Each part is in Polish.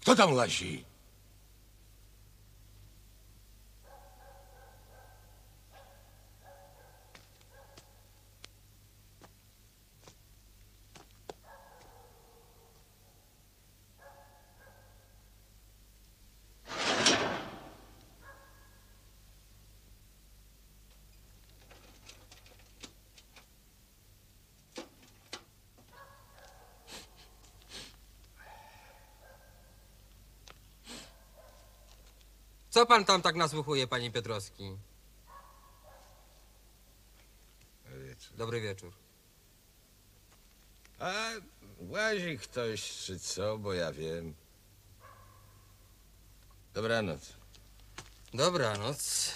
Kto tam łazi? Co pan tam tak nasłuchuje, panie Piotrowski? Dobry wieczór. A łazi ktoś czy co, bo ja wiem. Dobranoc. Dobranoc.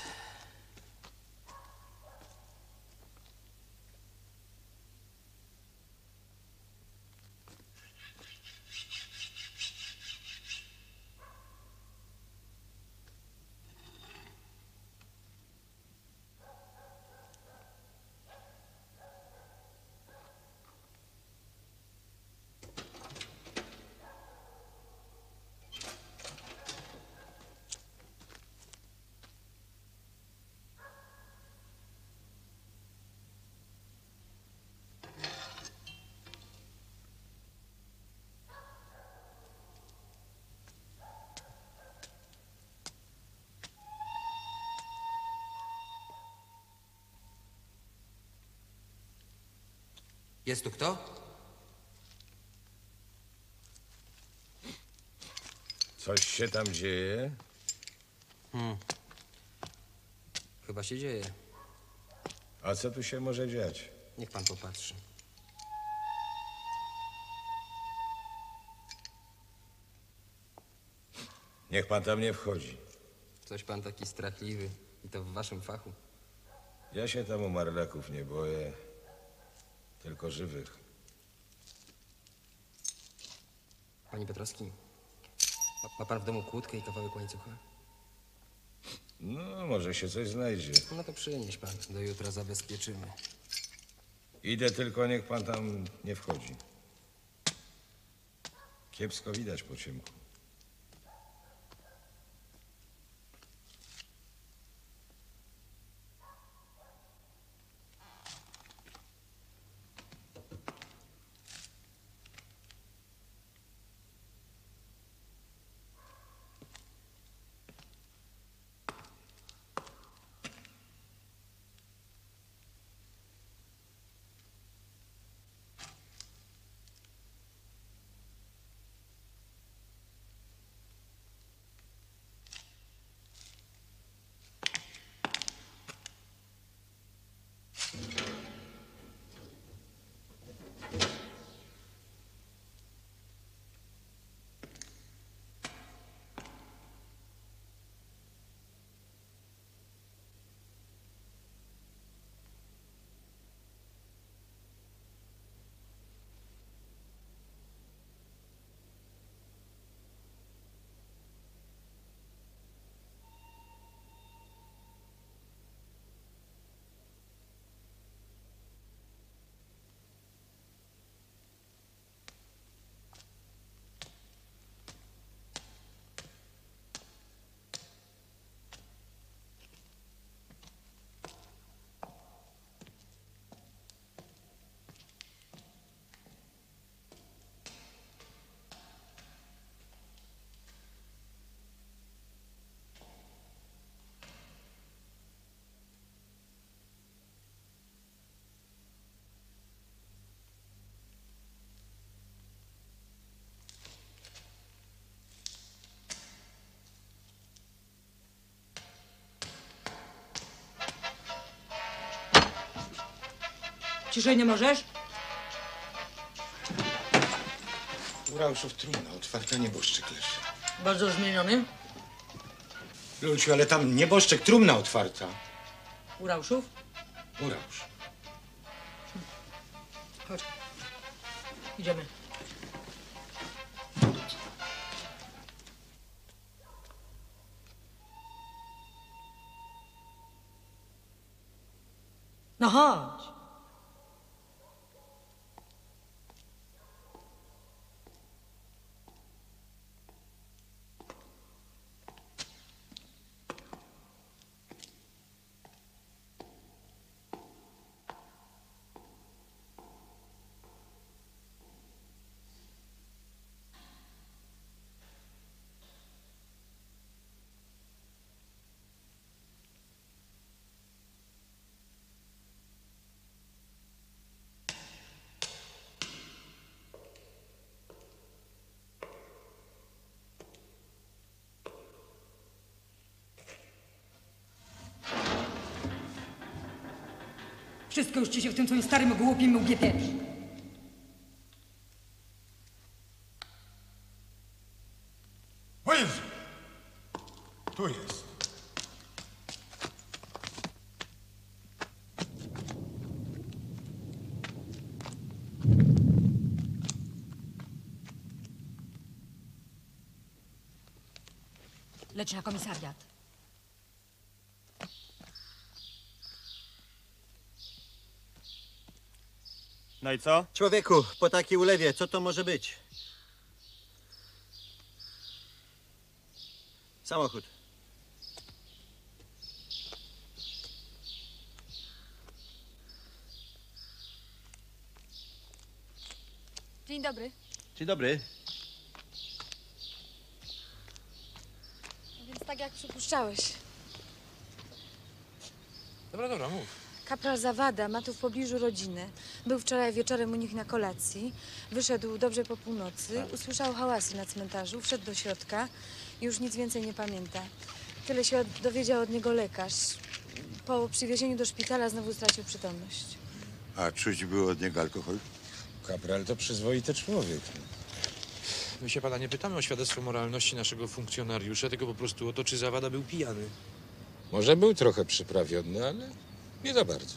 Jest tu kto? Coś się tam dzieje? Chyba się dzieje. A co tu się może dziać? Niech pan popatrzy. Niech pan tam nie wchodzi. Coś pan taki strachliwy i to w waszym fachu. Ja się tam umarlaków nie boję, tylko żywych. Panie Piotrowski, ma pan w domu kłódkę i kawałek łańcucha? No, może się coś znajdzie. No to przynieś pan, do jutra zabezpieczymy. Idę, tylko niech pan tam nie wchodzi. Kiepsko widać po ciemku. Ciszej nie możesz? U Rauszów trumna, otwarta, nieboszczyk leży. Bardzo zmieniony? Lulciu, ale tam nieboszczyk, trumna otwarta. U Rauszów? U Rausz. Chodź. Idziemy. No chodź. Wszystko już ci się w tym swoim starym, głupim łbie pieprzy. O Jezu! Tu jest. Leć na komisariat. No i co? Człowieku, po takiej ulewie, co to może być? Samochód. Dzień dobry. Dzień dobry. No więc tak jak przypuszczałeś. Dobra, dobra, mów. Kapral Zawada ma tu w pobliżu rodzinę. Był wczoraj wieczorem u nich na kolacji. Wyszedł dobrze po północy, usłyszał hałasy na cmentarzu, wszedł do środka i już nic więcej nie pamięta. Tyle się dowiedział od niego lekarz. Po przywiezieniu do szpitala znowu stracił przytomność. A czuć było od niego alkohol? Kapral to przyzwoity człowiek. My się pana nie pytamy o świadectwo moralności naszego funkcjonariusza, tylko po prostu o to, czy Zawada był pijany. Może był trochę przyprawiony, ale nie za bardzo.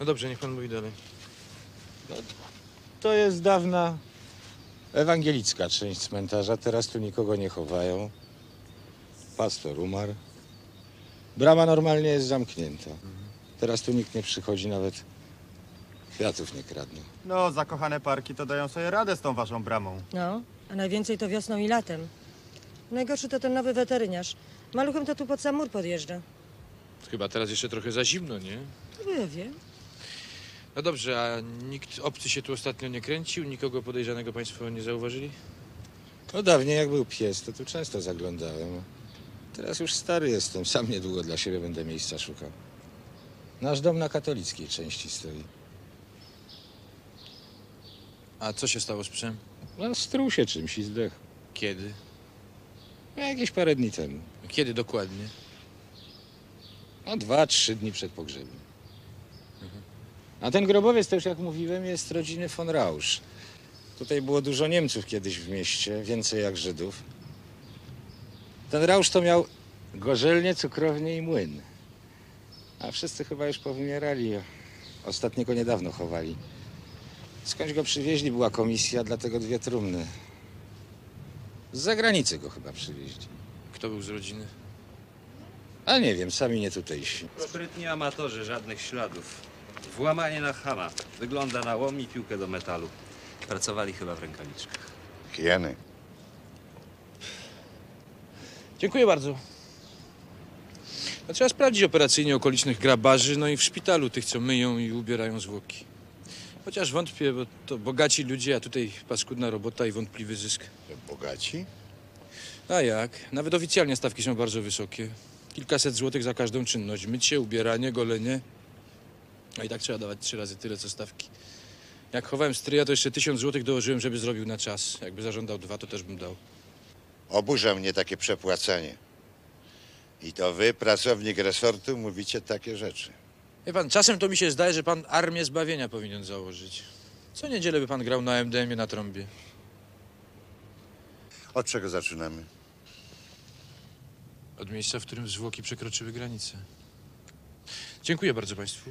No dobrze, niech pan mówi dalej. No, to jest dawna ewangelicka część cmentarza. Teraz tu nikogo nie chowają. Pastor umarł. Brama normalnie jest zamknięta. Teraz tu nikt nie przychodzi, nawet kwiatów nie kradną. No, zakochane parki to dają sobie radę z tą waszą bramą. No, a najwięcej to wiosną i latem. Najgorszy to ten nowy weterynarz. Maluchem to tu pod sam mur podjeżdża. Chyba teraz jeszcze trochę za zimno, nie? No ja wiem. No dobrze, a nikt obcy się tu ostatnio nie kręcił? Nikogo podejrzanego państwo nie zauważyli? No dawniej jak był pies, to tu często zaglądałem. Teraz już stary jestem, sam niedługo dla siebie będę miejsca szukał. Nasz dom na katolickiej części stoi. A co się stało z psem? No struł się czymś i zdechł. Kiedy? No, jakieś parę dni temu. Kiedy dokładnie? No 2-3 dni przed pogrzebem. A ten grobowiec, to już jak mówiłem, jest rodziny von Rausch. Tutaj było dużo Niemców kiedyś w mieście, więcej jak Żydów. Ten Rausch to miał gorzelnię, cukrownię i młyn. A wszyscy chyba już powymierali. Ostatniego niedawno chowali. Skądś go przywieźli, była komisja, dlatego 2 trumny. Z zagranicy go chyba przywieźli. Kto był z rodziny? A nie wiem, sami nie tutejsi. Sprytni amatorzy, żadnych śladów. Włamanie na chama. Wygląda na łom i piłkę do metalu. Pracowali chyba w rękawiczkach. Hieny. Dziękuję bardzo. A trzeba sprawdzić operacyjnie okolicznych grabarzy, no i w szpitalu tych, co myją i ubierają zwłoki. Chociaż wątpię, bo to bogaci ludzie, a tutaj paskudna robota i wątpliwy zysk. Bogaci? A jak? Nawet oficjalnie stawki są bardzo wysokie. Kilkaset złotych za każdą czynność. Mycie, ubieranie, golenie. A i tak trzeba dawać 3 razy tyle, co stawki. Jak chowałem stryja, to jeszcze 1000 złotych dołożyłem, żeby zrobił na czas. Jakby zażądał 2, to też bym dał. Oburza mnie takie przepłacanie. I to wy, pracownik resortu, mówicie takie rzeczy. Wie pan, czasem to mi się zdaje, że pan Armię Zbawienia powinien założyć. Co niedzielę by pan grał na MDM-ie na trąbie. Od czego zaczynamy? Od miejsca, w którym zwłoki przekroczyły granicę. Dziękuję bardzo państwu.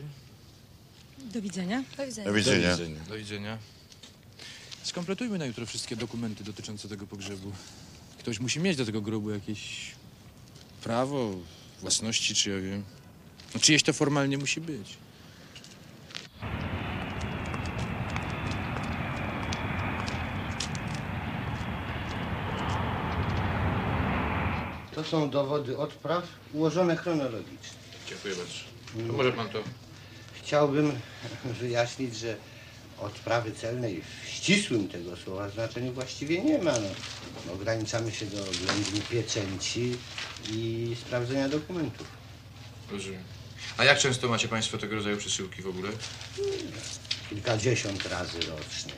Do widzenia. Do widzenia. Do widzenia. Do widzenia. Do widzenia. Skompletujmy na jutro wszystkie dokumenty dotyczące tego pogrzebu. Ktoś musi mieć do tego grobu jakieś prawo, własności, czy ja wiem. No, czyjeś to formalnie musi być. To są dowody odpraw ułożone chronologicznie. Dziękuję bardzo. To może pan to... Chciałbym wyjaśnić, że odprawy celnej w ścisłym tego słowa znaczeniu właściwie nie ma. No, ograniczamy się do oględzin pieczęci i sprawdzenia dokumentów. Rozumiem. A jak często macie państwo tego rodzaju przesyłki w ogóle? Kilkadziesiąt razy rocznie.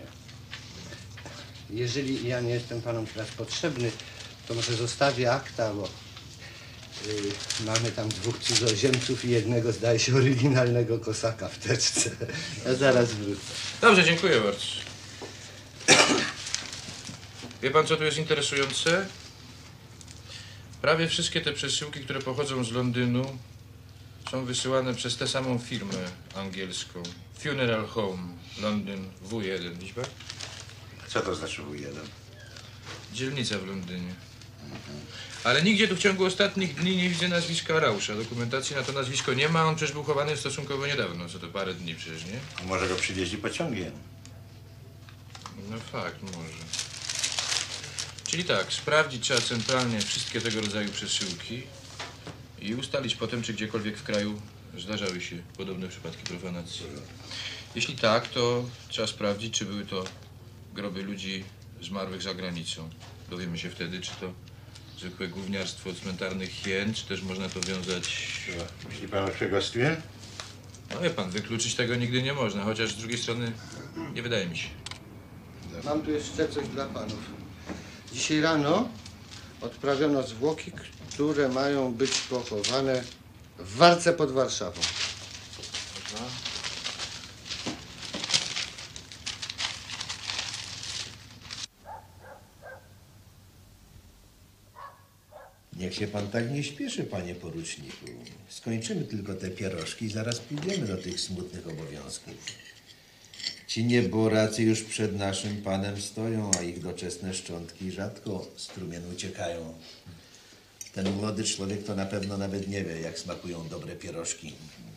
Jeżeli ja nie jestem panom teraz potrzebny, to może zostawię akta, bo... mamy tam 2 cudzoziemców i jednego, zdaje się, oryginalnego kosaka w teczce. Ja zaraz wrócę. Dobrze, dziękuję bardzo. Wie pan, co tu jest interesujące? Prawie wszystkie te przesyłki, które pochodzą z Londynu, są wysyłane przez tę samą firmę angielską. Funeral Home, Londyn, W1, liczba? Co to znaczy W1? Dzielnica w Londynie. Ale nigdzie tu w ciągu ostatnich dni nie widzę nazwiska Rausza. Dokumentacji na to nazwisko nie ma, on przecież był chowany stosunkowo niedawno, co to parę dni przecież, nie? A może go przywieźli pociągiem? No fakt, może. Czyli tak, sprawdzić trzeba centralnie wszystkie tego rodzaju przesyłki i ustalić potem, czy gdziekolwiek w kraju zdarzały się podobne przypadki profanacji. Jeśli tak, to trzeba sprawdzić, czy były to groby ludzi zmarłych za granicą. Dowiemy się wtedy, czy to zwykłe gówniarstwo cmentarnych hien, czy też można to wiązać... Myśli pan o przegostwie? No wie pan, wykluczyć tego nigdy nie można, chociaż z drugiej strony nie wydaje mi się. Mam tu jeszcze coś dla panów. Dzisiaj rano odprawiono zwłoki, które mają być pochowane w Warce pod Warszawą. Niech się pan tak nie śpieszy, panie poruczniku. Skończymy tylko te pierożki i zaraz pójdziemy do tych smutnych obowiązków. Ci nieboracy już przed naszym panem stoją, a ich doczesne szczątki rzadko z trumien uciekają. Ten młody człowiek to na pewno nawet nie wie, jak smakują dobre pierożki.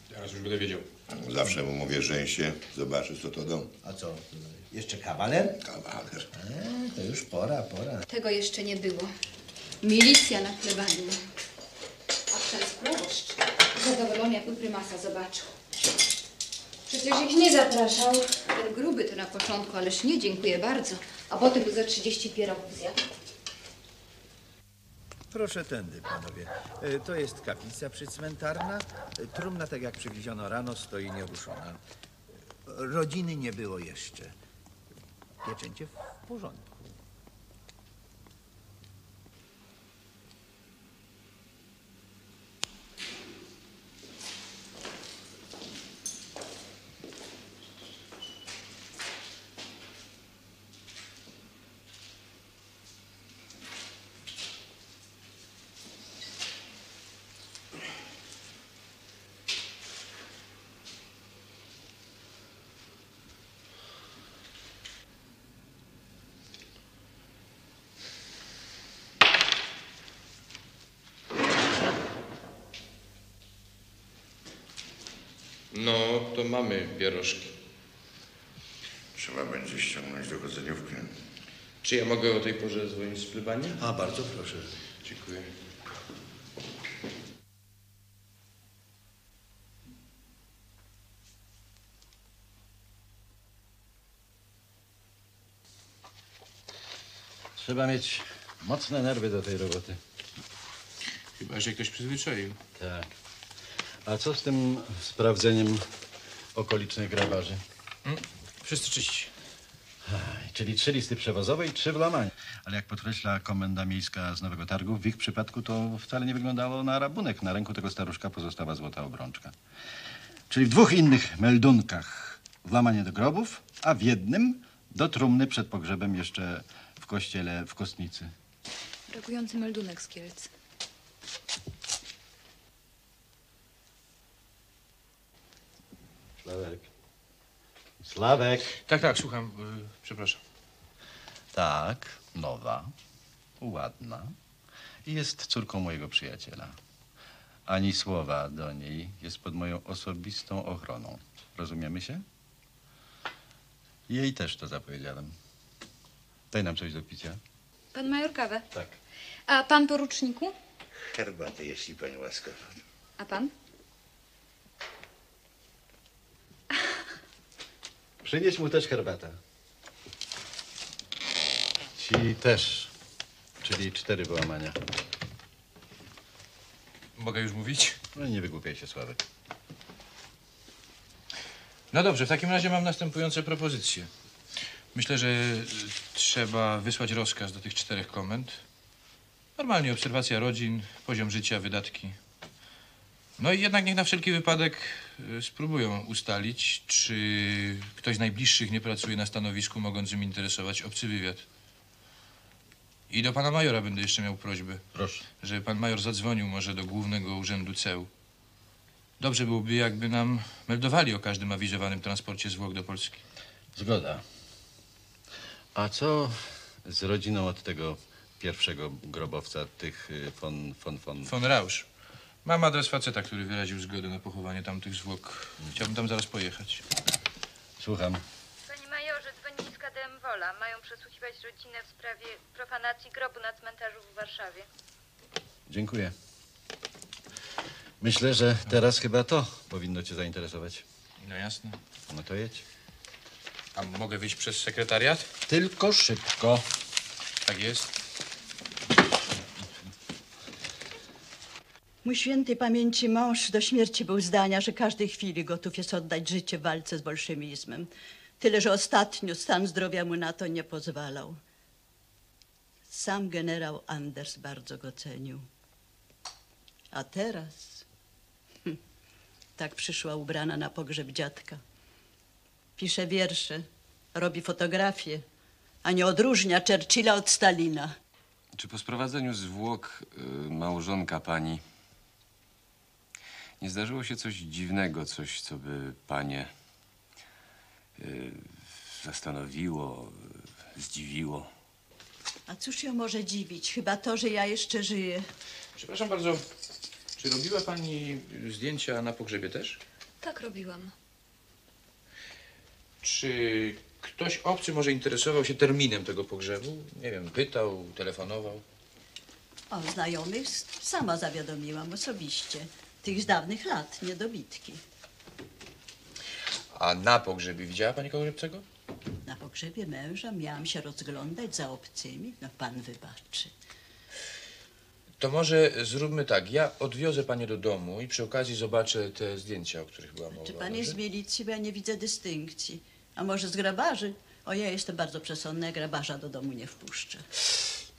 Teraz już będę wiedział. Zawsze mu mówię, żeń się, zobaczysz, co to dom. A co? Jeszcze kawaler? Kawaler. A, to już pora. Tego jeszcze nie było. Milicja na plebanii. A przez proboszcz zadowolony, jakby prymasa zobaczył. Przecież ich nie zapraszał. Ten gruby to na początku, ależ nie, dziękuję bardzo. A potem za 30 pierogów zjadł. Proszę tędy, panowie. To jest kaplica przycmentarna. Trumna, tak jak przywieziono rano, stoi nieruszona. Rodziny nie było jeszcze. Pieczęcie w porządku. No, to mamy pierożki. Trzeba będzie ściągnąć dochodzeniówkę. Czy ja mogę o tej porze dzwonić z plebanii? A, bardzo proszę. Dziękuję. Trzeba mieć mocne nerwy do tej roboty. Chyba że ktoś przyzwyczaił. Tak. A co z tym sprawdzeniem okolicznych grabarzy? Wszyscy czyści. Czyli 3 listy przewozowe i 3 w Lamaniu. Ale jak podkreśla komenda miejska z Nowego Targu, w ich przypadku to wcale nie wyglądało na rabunek. Na ręku tego staruszka pozostała złota obrączka. Czyli w 2 innych meldunkach włamanie do grobów, a w jednym do trumny przed pogrzebem jeszcze w kościele w Kostnicy. Brakujący meldunek z Kielc. Sławek. Tak, słucham. Przepraszam. Tak, nowa, ładna i jest córką mojego przyjaciela. Ani słowa do niej, jest pod moją osobistą ochroną. Rozumiemy się? Jej też to zapowiedziałem. Daj nam coś do picia. Pan major kawę? Tak. A pan poruczniku? Herbatę, jeśli pani łaskawa. A pan? Przynieś mu też herbatę. Ci też, czyli 4 wyłamania. Mogę już mówić? No nie wygłupiaj się, Sławek. No dobrze, w takim razie mam następujące propozycje. Myślę, że trzeba wysłać rozkaz do tych 4 komend. Normalnie obserwacja rodzin, poziom życia, wydatki. No i jednak niech na wszelki wypadek spróbują ustalić, czy ktoś z najbliższych nie pracuje na stanowisku mogącym interesować obcy wywiad. I do pana majora będę jeszcze miał prośbę. Proszę. Żeby pan major zadzwonił może do Głównego Urzędu Ceł. Dobrze byłoby, jakby nam meldowali o każdym awizowanym transporcie zwłok do Polski. Zgoda. A co z rodziną od tego pierwszego grobowca, tych von Rausch? Mam adres faceta, który wyraził zgodę na pochowanie tamtych zwłok. Chciałbym tam zaraz pojechać. Słucham. Panie majorze, dzwonili z KDM Wola. Mają przesłuchiwać rodzinę w sprawie profanacji grobu na cmentarzu w Warszawie. Dziękuję. Myślę, że teraz chyba to powinno cię zainteresować. No jasne. No to jedź. A mogę wyjść przez sekretariat? Tylko szybko. Tak jest. Mój świętej pamięci mąż do śmierci był zdania, że każdej chwili gotów jest oddać życie w walce z bolszewizmem. Tyle, że ostatnio stan zdrowia mu na to nie pozwalał. Sam generał Anders bardzo go cenił. A teraz tak przyszła ubrana na pogrzeb dziadka. Pisze wiersze, robi fotografie, a nie odróżnia Churchilla od Stalina. Czy po sprowadzeniu zwłok małżonka pani nie zdarzyło się coś dziwnego, coś, co by panie zastanowiło, zdziwiło? A cóż ją może dziwić? Chyba to, że ja jeszcze żyję. Przepraszam bardzo, czy robiła pani zdjęcia na pogrzebie też? Tak, robiłam. Czy ktoś obcy może interesował się terminem tego pogrzebu? Nie wiem, pytał, telefonował? O znajomych sama zawiadomiłam osobiście. Tych z dawnych lat, niedobitki. A na pogrzebie widziała pani kogoś obcego? Na pogrzebie męża miałam się rozglądać za obcymi. No pan wybaczy. To może zróbmy tak. Ja odwiozę panię do domu i przy okazji zobaczę te zdjęcia, o których była mowa. Czy pan jest z milicji? Bo ja nie widzę dystynkcji. A może z grabarzy? O, ja jestem bardzo przesądna, ja grabarza do domu nie wpuszczę.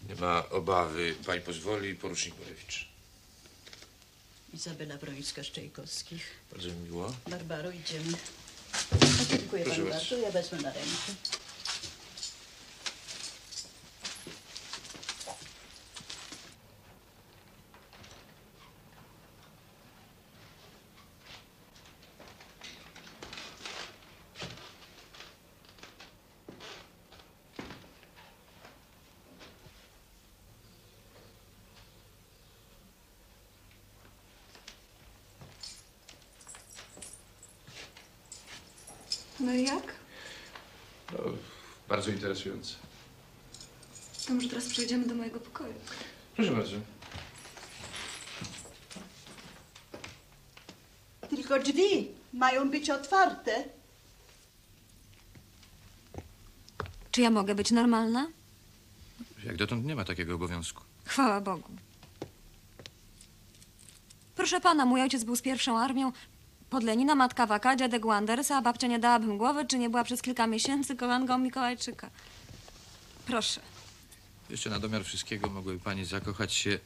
Nie ma obawy. Pani pozwoli, porucznik Borewicz. Izabela Brońska-Szczejkowskich. Bardzo mi miło. Barbaro, idziemy. No, dziękuję panu bardzo. Ja wezmę na rękę. No i jak? No, bardzo interesujące. To może teraz przejdziemy do mojego pokoju. Proszę bardzo. Tylko drzwi mają być otwarte. Czy ja mogę być normalna? Jak dotąd nie ma takiego obowiązku. Chwała Bogu. Proszę pana, mój ojciec był z pierwszą armią. Pod Lenina, matka Waka, dziadek Wandersa, a babcia nie dałabym głowy, czy nie była przez kilka miesięcy kochanką Mikołajczyka. Proszę. Jeszcze na domiar wszystkiego mogłaby pani zakochać się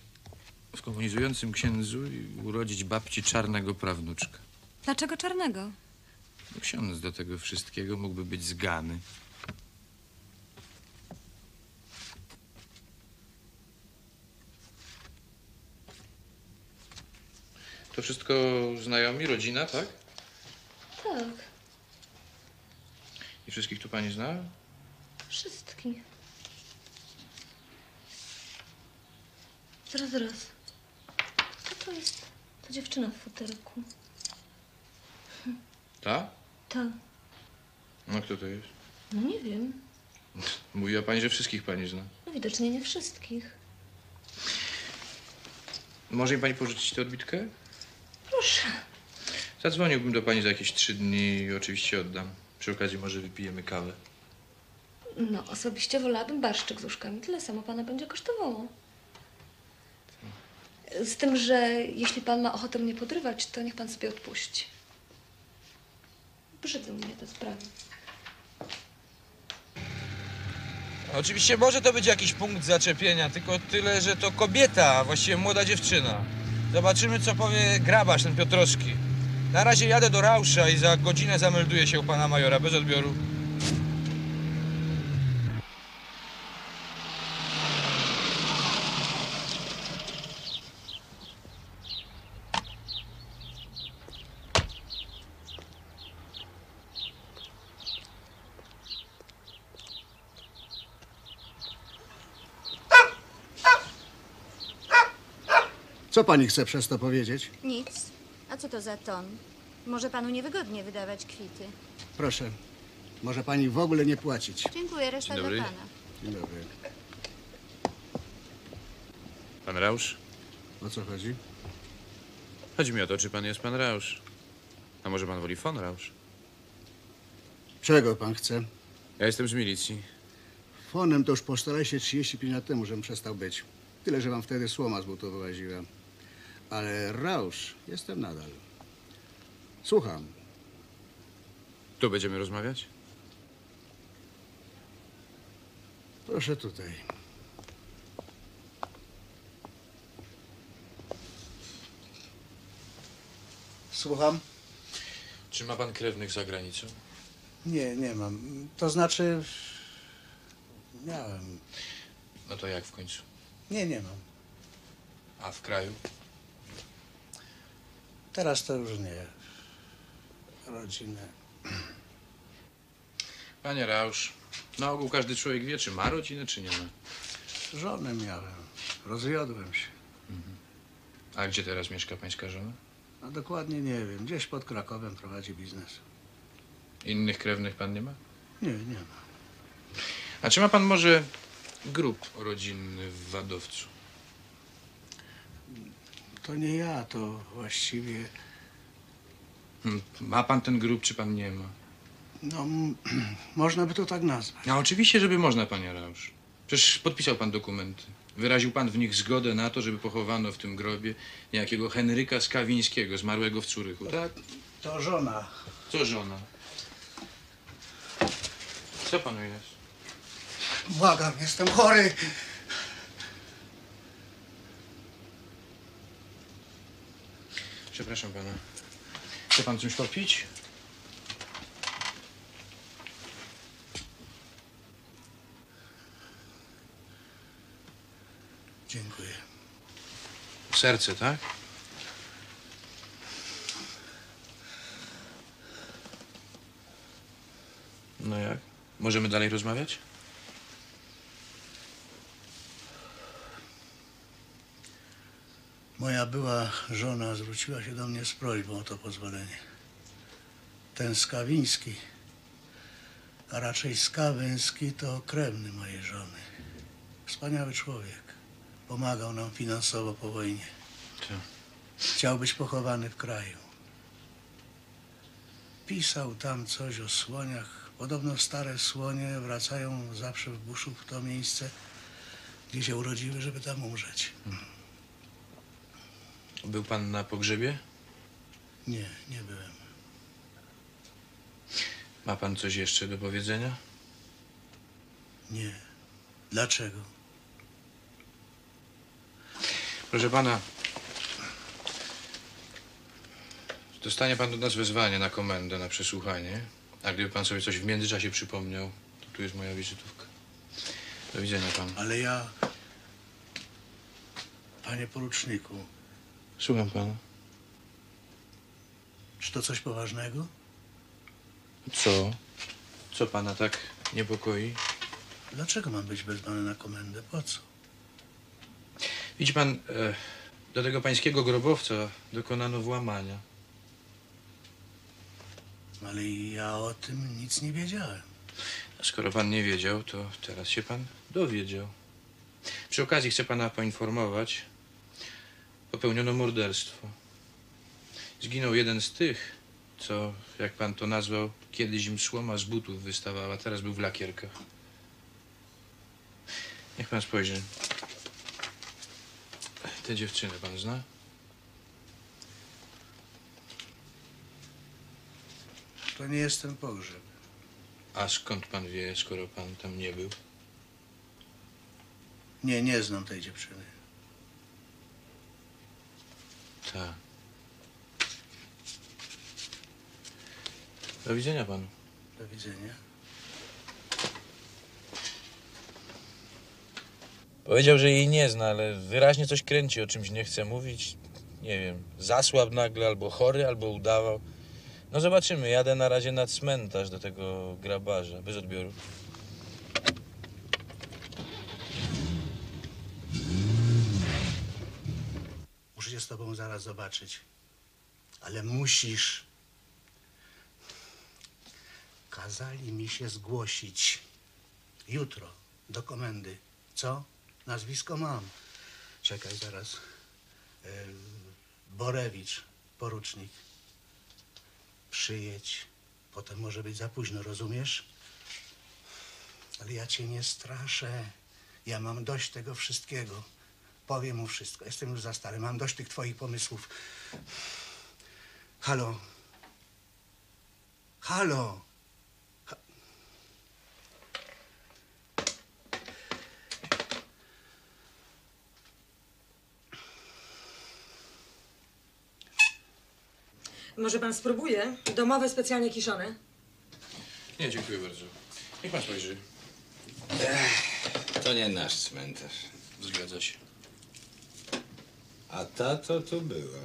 w komunizującym księdzu i urodzić babci czarnego prawnuczka. Dlaczego czarnego? Bo ksiądz do tego wszystkiego mógłby być z Gany. To wszystko znajomi, rodzina, tak? Tak. I wszystkich tu pani zna? Wszystkich. Zaraz. Kto to jest? To dziewczyna w futerku. Ta? Ta. No kto to jest? No nie wiem. Mówiła pani, że wszystkich pani zna. No widocznie nie wszystkich. Może mi pani pożyczyć tę odbitkę? Proszę. Zadzwoniłbym do pani za jakieś 3 dni i oczywiście oddam. Przy okazji może wypijemy kawę. No, osobiście wolałabym barszczyk z uszkami. Tyle samo pana będzie kosztowało. Z tym, że jeśli pan ma ochotę mnie podrywać, to niech pan sobie odpuści. Brzydzą mnie te sprawy. Oczywiście może to być jakiś punkt zaczepienia, tylko tyle, że to kobieta, właściwie młoda dziewczyna. Zobaczymy, co powie grabarz, ten Piotrowski. Na razie jadę do Rauscha i za godzinę zamelduję się u pana majora, bez odbioru. Co pani chce przez to powiedzieć? Nic. A co to za ton? Może panu niewygodnie wydawać kwity. Proszę. Może pani w ogóle nie płacić. Dziękuję, reszta dla pana. Dzień dobry. Pan Rausch? O co chodzi? Chodzi mi o to, czy pan jest pan Rausch. A może pan woli von Rausch? Czego pan chce? Ja jestem z milicji. Fonem to już postaraj się 35 lat temu, żebym przestał być. Tyle, że wam wtedy słoma z butu wyłaziła. Ale Rausch jestem nadal. Słucham. Tu będziemy rozmawiać? Proszę tutaj. Słucham? Czy ma pan krewnych za granicą? Nie, nie mam. To znaczy... miałem. No to jak w końcu? Nie, nie mam. A w kraju? Teraz to już nie. Rodzinę. Panie Rausch, na ogół każdy człowiek wie, czy ma rodzinę, czy nie ma. Żonę miałem. Rozwiodłem się. Mhm. A gdzie teraz mieszka pańska żona? No dokładnie nie wiem. Gdzieś pod Krakowem prowadzi biznes. Innych krewnych pan nie ma? Nie, nie ma. A czy ma pan może grób rodzinny w Wadowcu? To nie ja, to właściwie... Ma pan ten grób, czy pan nie ma? No, można by to tak nazwać. A oczywiście, żeby można, panie Rausch. Przecież podpisał pan dokumenty. Wyraził pan w nich zgodę na to, żeby pochowano w tym grobie niejakiego Henryka Skawińskiego, zmarłego w Curychu, tak? To żona. To żona. Co panu jest? Błagam, jestem chory. Przepraszam pana. Chce pan coś popić? Dziękuję. Serce, tak? No jak? Możemy dalej rozmawiać? Moja była żona zwróciła się do mnie z prośbą o to pozwolenie. Ten Skawiński, a raczej Skawiński, to krewny mojej żony. Wspaniały człowiek. Pomagał nam finansowo po wojnie. Chciał być pochowany w kraju. Pisał tam coś o słoniach. Podobno stare słonie wracają zawsze w buszu w to miejsce, gdzie się urodziły, żeby tam umrzeć. Był pan na pogrzebie? Nie, nie byłem. Ma pan coś jeszcze do powiedzenia? Nie. Dlaczego? Proszę pana, dostanie pan do nas wezwanie na komendę, na przesłuchanie, a gdyby pan sobie coś w międzyczasie przypomniał, to tu jest moja wizytówka. Do widzenia pan. Ale ja... Panie poruczniku... Słucham pana. Czy to coś poważnego? Co? Co pana tak niepokoi? Dlaczego mam być wezwany na komendę? Po co? Widzi pan, do tego pańskiego grobowca dokonano włamania. Ale ja o tym nic nie wiedziałem. A skoro pan nie wiedział, to teraz się pan dowiedział. Przy okazji chcę pana poinformować. Popełniono morderstwo. Zginął jeden z tych, co, jak pan to nazwał, kiedyś im słoma z butów wystawała, teraz był w lakierkach. Niech pan spojrzy. Tę dziewczynę pan zna? To nie jest ten pogrzeb. A skąd pan wie, skoro pan tam nie był? Nie, nie znam tej dziewczyny. Tak. Do widzenia panu. Do widzenia. Powiedział, że jej nie zna, ale wyraźnie coś kręci, o czymś nie chce mówić. Nie wiem, zasłabł nagle, albo chory, albo udawał. No zobaczymy, jadę na razie na cmentarz do tego grabarza, bez odbioru. Muszę się z tobą zaraz zobaczyć, ale musisz. Kazali mi się zgłosić. Jutro, do komendy. Co? Nazwisko mam. Czekaj, zaraz. Borewicz, porucznik. Przyjedź. Potem może być za późno, rozumiesz? Ale ja cię nie straszę. Ja mam dość tego wszystkiego. Powiem mu wszystko. Jestem już za stary. Mam dość tych twoich pomysłów. Halo? Halo? Może pan spróbuje? Domowe, specjalnie kiszone. Nie, dziękuję bardzo. Niech pan spojrzy. Ech, to nie nasz cmentarz. Zgadza się. A tato to było.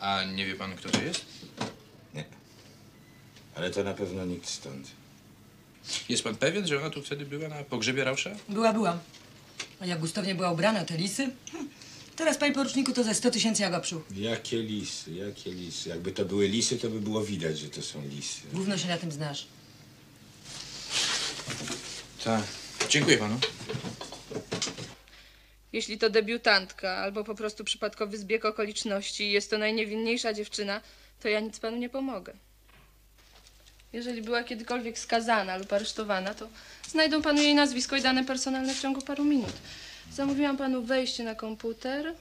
A nie wie pan, kto to jest? Nie. Ale to na pewno nikt stąd. Jest pan pewien, że ona tu wtedy była na pogrzebie Rausza? Byłam. A jak gustownie była ubrana, te lisy? Teraz, panie poruczniku, to ze 100 tysięcy jagopszu. Jakie lisy? Jakby to były lisy, to by było widać, że to są lisy. Gówno się na tym znasz. Tak. Dziękuję panu. Jeśli to debiutantka, albo po prostu przypadkowy zbieg okoliczności i jest to najniewinniejsza dziewczyna, to ja nic panu nie pomogę. Jeżeli była kiedykolwiek skazana lub aresztowana, to znajdą panu jej nazwisko i dane personalne w ciągu paru minut. Zamówiłam panu wejście na komputer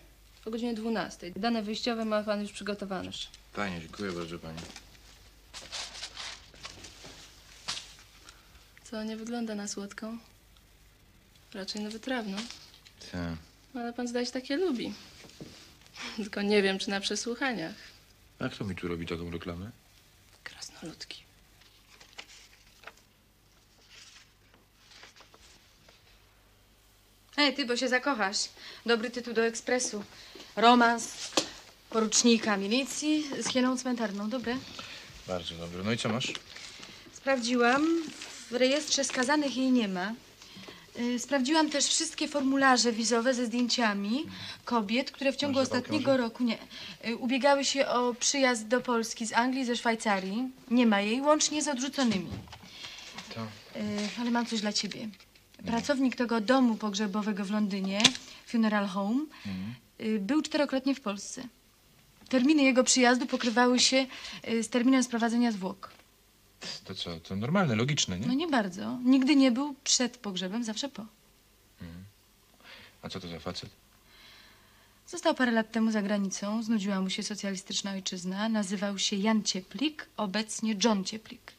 o godzinie 12. Dane wyjściowe ma pan już przygotowane. Panie, dziękuję bardzo pani. Co, nie wygląda na słodką? Raczej na wytrawną. Tak. Ale pan zdaje się takie lubi. Tylko nie wiem, czy na przesłuchaniach. A kto mi tu robi taką reklamę? Krasnoludki. Ej, ty, bo się zakochasz. Dobry tytuł do ekspresu. Romans porucznika milicji z hieną cmentarną. Dobre? Bardzo dobre. No i co masz? Sprawdziłam. W rejestrze skazanych jej nie ma. Sprawdziłam też wszystkie formularze wizowe ze zdjęciami kobiet, które w ciągu ostatniego roku ubiegały się o przyjazd do Polski z Anglii, ze Szwajcarii. Nie ma jej, łącznie z odrzuconymi. To. Ale mam coś dla ciebie. Pracownik tego domu pogrzebowego w Londynie, Funeral Home, był 4-krotnie w Polsce. Terminy jego przyjazdu pokrywały się z terminem sprowadzenia zwłok. To co? To normalne, logiczne, nie? No nie bardzo. Nigdy nie był przed pogrzebem, zawsze po. A co to za facet? Został parę lat temu za granicą. Znudziła mu się socjalistyczna ojczyzna. Nazywał się Jan Cieplik, obecnie John Cieplik.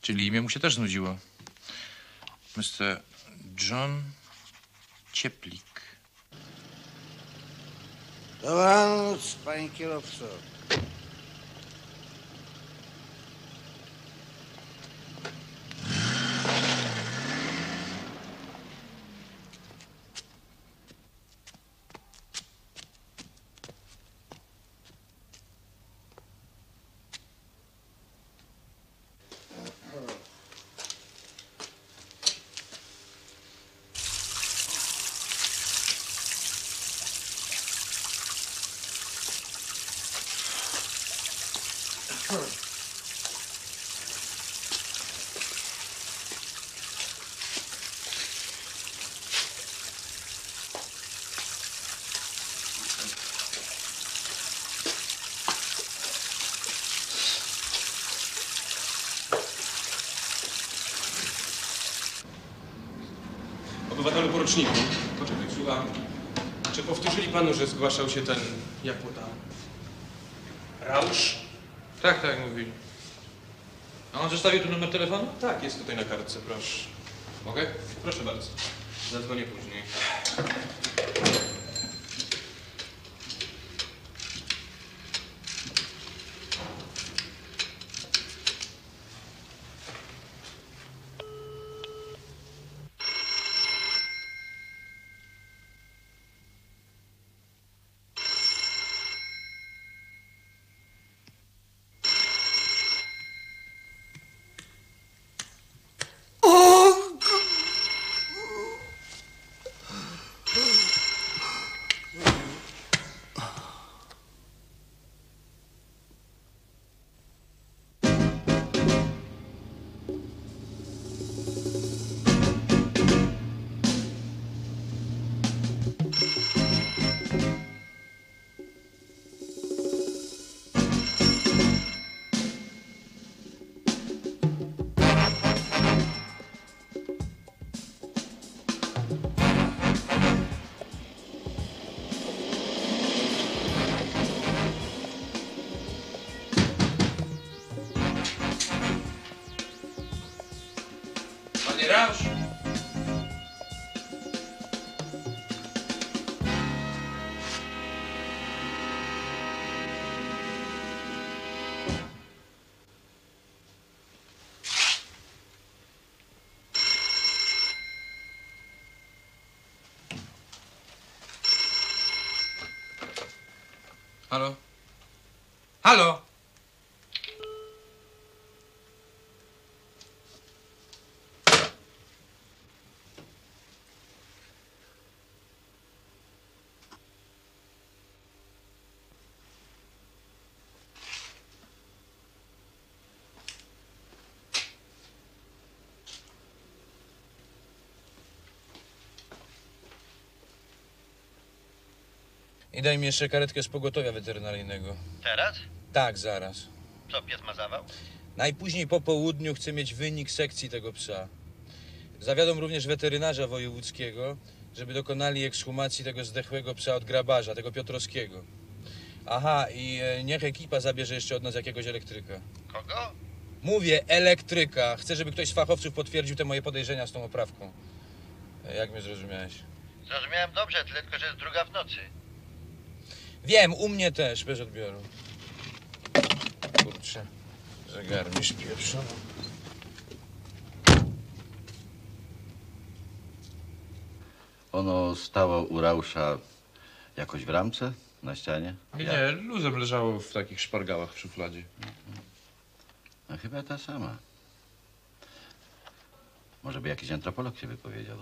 Czyli imię mu się też znudziło. Mr. John Cieplik. Dobranoc, panie kierowco. Obywatelu poruczniku, poczekaj, słucham. Czy powtórzyli panu, że zgłaszał się ten, jak mu tam, Rausch? Tak, tak, mówili. A on zostawił tu numer telefonu? Tak, jest tutaj na kartce, proszę. Mogę? Proszę bardzo. Zadzwonię później. Halo? Halo? I daj mi jeszcze karetkę z pogotowia weterynaryjnego. Teraz? Tak, zaraz. Co, pies ma zawał? Najpóźniej po południu chcę mieć wynik sekcji tego psa. Zawiadom również weterynarza wojewódzkiego, żeby dokonali ekshumacji tego zdechłego psa od grabarza, tego Piotrowskiego. Aha, i niech ekipa zabierze jeszcze od nas jakiegoś elektryka. Kogo? Mówię, elektryka. Chcę, żeby ktoś z fachowców potwierdził te moje podejrzenia z tą oprawką. Jak mnie zrozumiałeś? Zrozumiałem dobrze, tyle tylko, że jest 2:00 w nocy. Wiem, u mnie też, bez odbioru. Kurczę, zegar mi spieprzono. Ono stało u Rausza jakoś w ramce, na ścianie? Nie, nie, luzem leżało w takich szpargałach w szufladzie. No chyba ta sama. Może by jakiś antropolog się wypowiedział.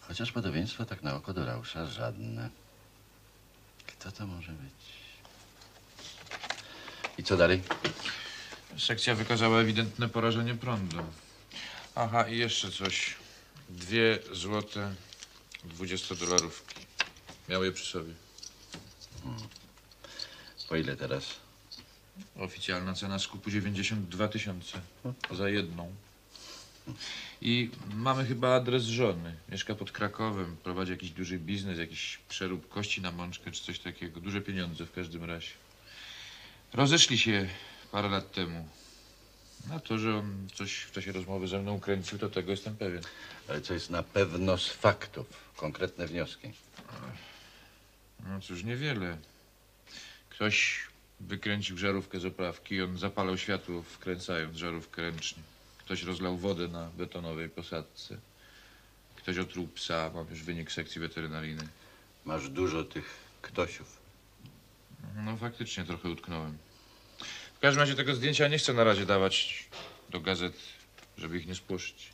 Chociaż podobieństwo tak na oko do Rausza żadne. Co to może być? I co dalej? Sekcja wykazała ewidentne porażenie prądu. Aha, i jeszcze coś. 2 złote 20-dolarówki. Miał je przy sobie. Po ile teraz? Oficjalna cena skupu 92 000. Za jedną. I mamy chyba adres żony. Mieszka pod Krakowem, prowadzi jakiś duży biznes, jakiś przerób kości na mączkę czy coś takiego. Duże pieniądze w każdym razie. Rozeszli się parę lat temu. Na to, że on coś w czasie rozmowy ze mną kręcił, to tego jestem pewien. Ale co jest na pewno z faktów? Konkretne wnioski? No cóż, niewiele. Ktoś wykręcił żarówkę z oprawki i on zapalał światło, wkręcając żarówkę ręcznie. Ktoś rozlał wodę na betonowej posadzce. Ktoś otruł psa. Mam już wynik sekcji weterynaryjnej. Masz dużo tych ktośów. No faktycznie trochę utknąłem. W każdym razie tego zdjęcia nie chcę na razie dawać do gazet, żeby ich nie spłoszyć.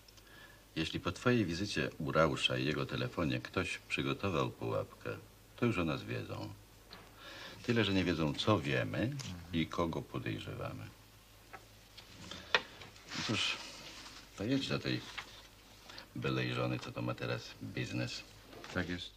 Jeśli po twojej wizycie u Rausza i jego telefonie ktoś przygotował pułapkę, to już o nas wiedzą. Tyle, że nie wiedzą, co wiemy i kogo podejrzewamy. No cóż, to jedź do tej bylej żony, co to ma teraz biznes. Tak jest.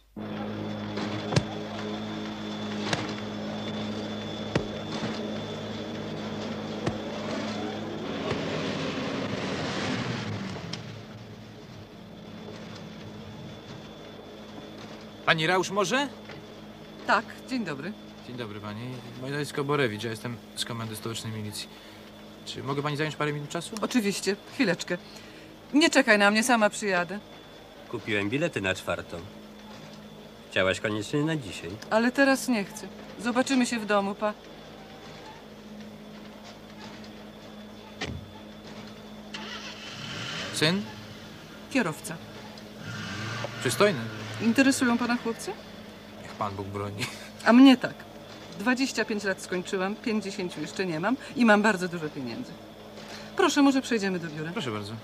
Pani Rausch może? Tak, dzień dobry. Dzień dobry pani. Moje nazwisko Borewicz, ja jestem z Komendy Stołecznej Milicji. Czy mogę pani zająć parę minut czasu? Oczywiście, chwileczkę. Nie czekaj na mnie, sama przyjadę. Kupiłem bilety na 4:00. Chciałaś koniecznie na dzisiaj. Ale teraz nie chcę. Zobaczymy się w domu, pa. Syn? Kierowca. Przystojny. Interesują pana chłopcy? Niech Pan Bóg broni. A mnie tak. 25 lat skończyłam, 50 jeszcze nie mam i mam bardzo dużo pieniędzy. Proszę, może przejdziemy do biura. Proszę bardzo.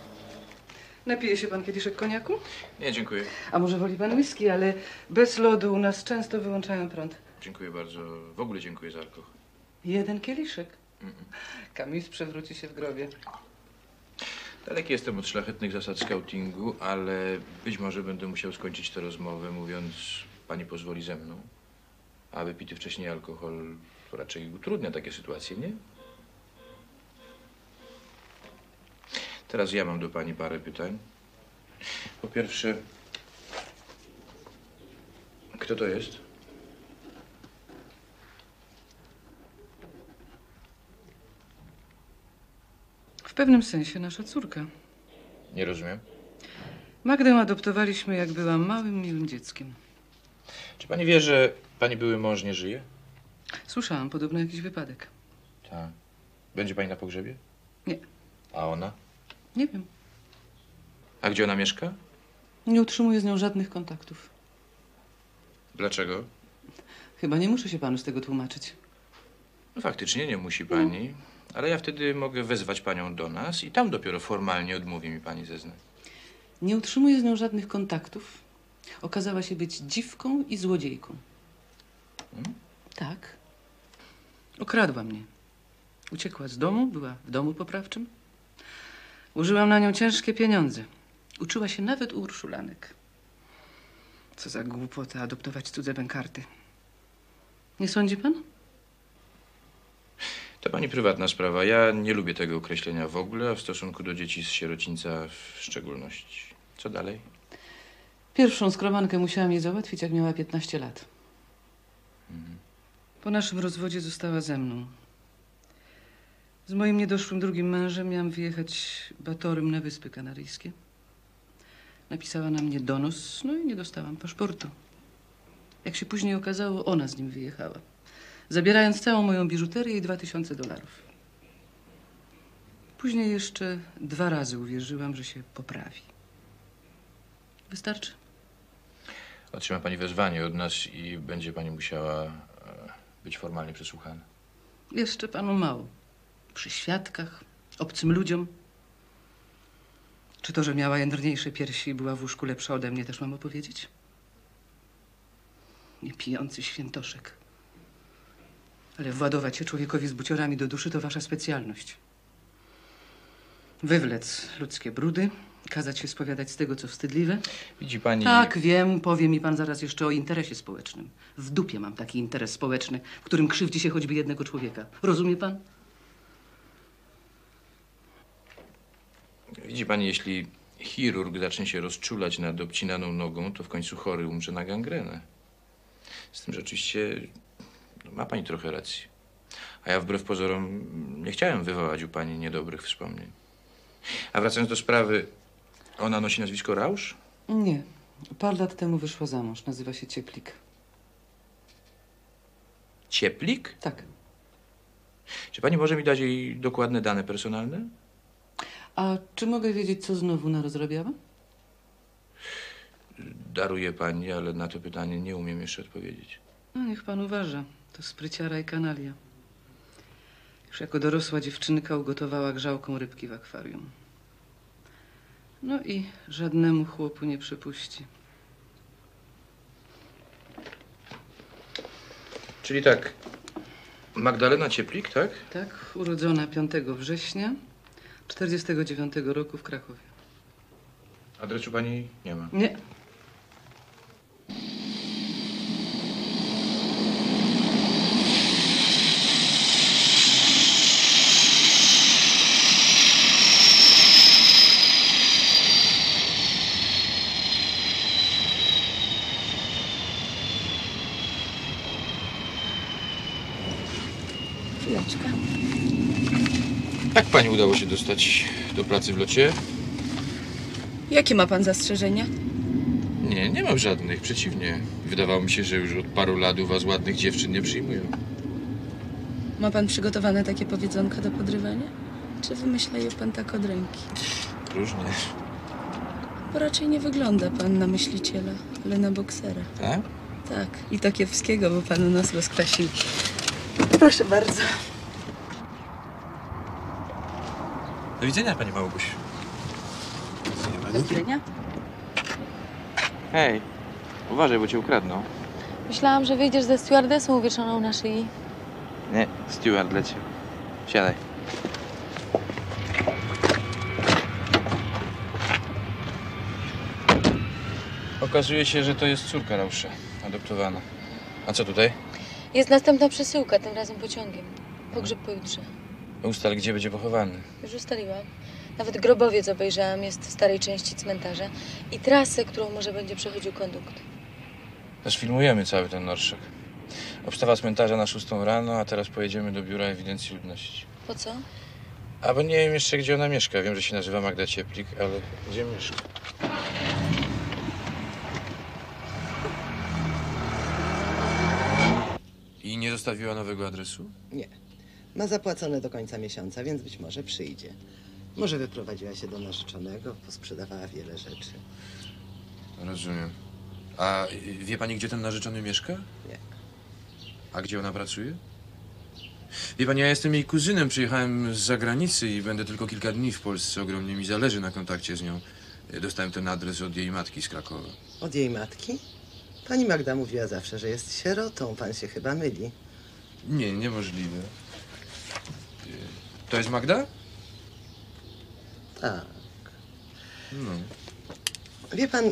Napije się pan kieliszek koniaku? Nie, dziękuję. A może woli pan whisky, ale bez lodu u nas często wyłączają prąd. Dziękuję bardzo. W ogóle dziękuję za alkohol. Jeden kieliszek? Kamis przewróci się w grobie. Daleki jestem od szlachetnych zasad skautingu, ale być może będę musiał skończyć tę rozmowę, mówiąc, pani pozwoli ze mną. A wypity wcześniej alkohol raczej utrudnia takie sytuacje, nie? Teraz ja mam do pani parę pytań. Po pierwsze, kto to jest? W pewnym sensie nasza córka. Nie rozumiem. Magdę adoptowaliśmy, jak była małym, miłym dzieckiem. Czy pani wie, że pani były mąż nie żyje? Słyszałam, podobno jakiś wypadek. Tak. Będzie pani na pogrzebie? Nie. A ona? Nie wiem. A gdzie ona mieszka? Nie utrzymuję z nią żadnych kontaktów. Dlaczego? Chyba nie muszę się panu z tego tłumaczyć. No faktycznie nie musi pani, ale ja wtedy mogę wezwać panią do nas i tam dopiero formalnie odmówi mi pani zeznań. Nie utrzymuję z nią żadnych kontaktów. Okazała się być dziwką i złodziejką. Hmm? Tak. Okradła mnie. Uciekła z domu, była w domu poprawczym. Użyłam na nią ciężkie pieniądze. Uczyła się nawet u Urszulanek. Co za głupota adoptować cudze bękarty. Nie sądzi pan? To pani prywatna sprawa. Ja nie lubię tego określenia w ogóle, a w stosunku do dzieci z sierocińca w szczególności. Co dalej? Pierwszą skrobankę musiałam jej załatwić, jak miała 15 lat. Mhm. Po naszym rozwodzie została ze mną. Z moim niedoszłym drugim mężem miałam wyjechać batorym na Wyspy Kanaryjskie. Napisała na mnie donos, no i nie dostałam paszportu. Jak się później okazało, ona z nim wyjechała, zabierając całą moją biżuterię i $2000. Później jeszcze 2 razy uwierzyłam, że się poprawi. Wystarczy? Otrzyma pani wezwanie od nas i będzie pani musiała być formalnie przesłuchana. Jeszcze panu mało. Przy świadkach, obcym ludziom. Czy to, że miała jędrniejsze piersi i była w łóżku lepsza ode mnie, też mam opowiedzieć? Niepijący świętoszek. Ale władować się człowiekowi z buciorami do duszy to wasza specjalność. Wywlec ludzkie brudy, kazać się spowiadać z tego, co wstydliwe. Widzi pani... Tak, wiem, powie mi pan zaraz jeszcze o interesie społecznym. W dupie mam taki interes społeczny, w którym krzywdzi się choćby jednego człowieka. Rozumie pan? Widzi pani, jeśli chirurg zacznie się rozczulać nad obcinaną nogą, to w końcu chory umrze na gangrenę. Z tym, że oczywiście ma pani trochę racji. A ja wbrew pozorom nie chciałem wywołać u pani niedobrych wspomnień. A wracając do sprawy, ona nosi nazwisko Rausch? Nie. Parę lat temu wyszła za mąż. Nazywa się Cieplik. Cieplik? Tak. Czy pani może mi dać jej dokładne dane personalne? A czy mogę wiedzieć, co znowu narozrabiała? Daruję pani, ale na to pytanie nie umiem jeszcze odpowiedzieć. No niech pan uważa. To spryciara i kanalia. Już jako dorosła dziewczynka ugotowała grzałką rybki w akwarium. No i żadnemu chłopu nie przepuści. Czyli tak, Magdalena Cieplik, tak? Tak, urodzona 5 września 1949 roku w Krakowie. Adresu pani nie ma? Nie. Jak pani udało się dostać do pracy w locie? Jakie ma pan zastrzeżenia? Nie, nie mam żadnych. Przeciwnie. Wydawało mi się, że już od paru lat u was ładnych dziewczyn nie przyjmują. Ma pan przygotowane takie powiedzonka do podrywania? Czy wymyśla je pan tak od ręki? Różnie. Bo raczej nie wygląda pan na myśliciela, ale na boksera. Tak? Tak. I Tokiewskiego, bo panu nos rozkrasił. Proszę bardzo. Do widzenia, pani Małgosiu. Do widzenia. Hej, uważaj, bo cię ukradną. Myślałam, że wyjdziesz ze stewardesą uwieszoną na szyi. Nie, steward leci. Siadaj. Okazuje się, że to jest córka Rausza, adoptowana. A co tutaj? Jest następna przesyłka, tym razem pociągiem. Pogrzeb pojutrze. Ustal, gdzie będzie pochowany. Już ustaliłam. Nawet grobowiec obejrzałam, jest w starej części cmentarza. I trasę, którą może będzie przechodził kondukt. Też filmujemy cały ten orszak. Obstawa cmentarza na 6 rano, a teraz pojedziemy do biura ewidencji ludności. Po co? A bo nie wiem jeszcze, gdzie ona mieszka. Wiem, że się nazywa Magda Cieplik, ale gdzie mieszka? I nie zostawiła nowego adresu? Nie. Ma zapłacone do końca miesiąca, więc być może przyjdzie. Może wyprowadziła się do narzeczonego, posprzedawała wiele rzeczy. Rozumiem. A wie pani, gdzie ten narzeczony mieszka? Nie. A gdzie ona pracuje? Wie pani, ja jestem jej kuzynem, przyjechałem z zagranicy i będę tylko kilka dni w Polsce. Ogromnie mi zależy na kontakcie z nią. Dostałem ten adres od jej matki z Krakowa. Od jej matki? Pani Magda mówiła zawsze, że jest sierotą. Pan się chyba myli. Nie, niemożliwe. To jest Magda? Tak. No. Wie pan,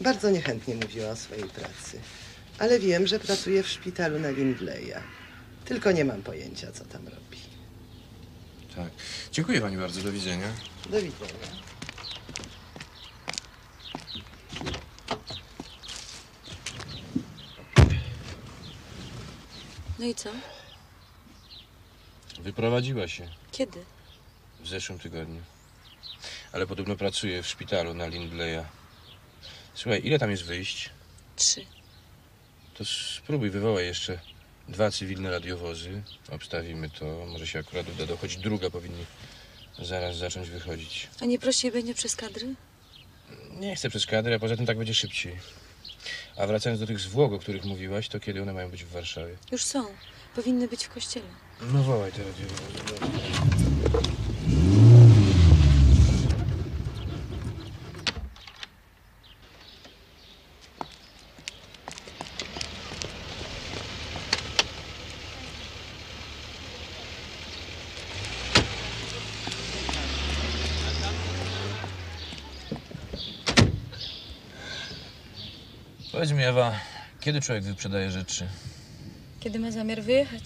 bardzo niechętnie mówiła o swojej pracy. Ale wiem, że pracuje w szpitalu na Lindleya. Tylko nie mam pojęcia, co tam robi. Tak. Dziękuję pani bardzo. Do widzenia. Do widzenia. No i co? Wyprowadziła się. Kiedy? W zeszłym tygodniu. Ale podobno pracuje w szpitalu na Lindleya. Słuchaj, ile tam jest wyjść? 3. To spróbuj, wywołaj jeszcze 2 cywilne radiowozy. Obstawimy to. Może się akurat uda dochodzić. Druga powinni zaraz zacząć wychodzić. A nie prościej będzie przez kadry? Nie chcę przez kadry, a poza tym tak będzie szybciej. A wracając do tych zwłok, o których mówiłaś, to kiedy one mają być w Warszawie? Już są. Powinny być w kościele. No wołaj te radiowozy. Powiedz mi, Ewa, kiedy człowiek wyprzedaje rzeczy? Kiedy ma zamiar wyjechać.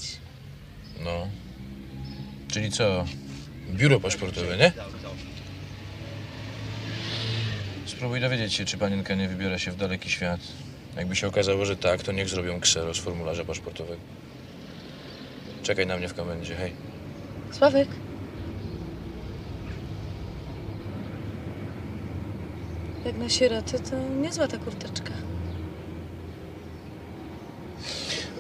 No. Czyli co? Biuro paszportowe, nie? Spróbuj dowiedzieć się, czy panienka nie wybiera się w daleki świat. Jakby się okazało, że tak, to niech zrobią ksero z formularza paszportowego. Czekaj na mnie w komendzie, hej. Sławek. Jak na sierotę, to niezła ta kurteczka.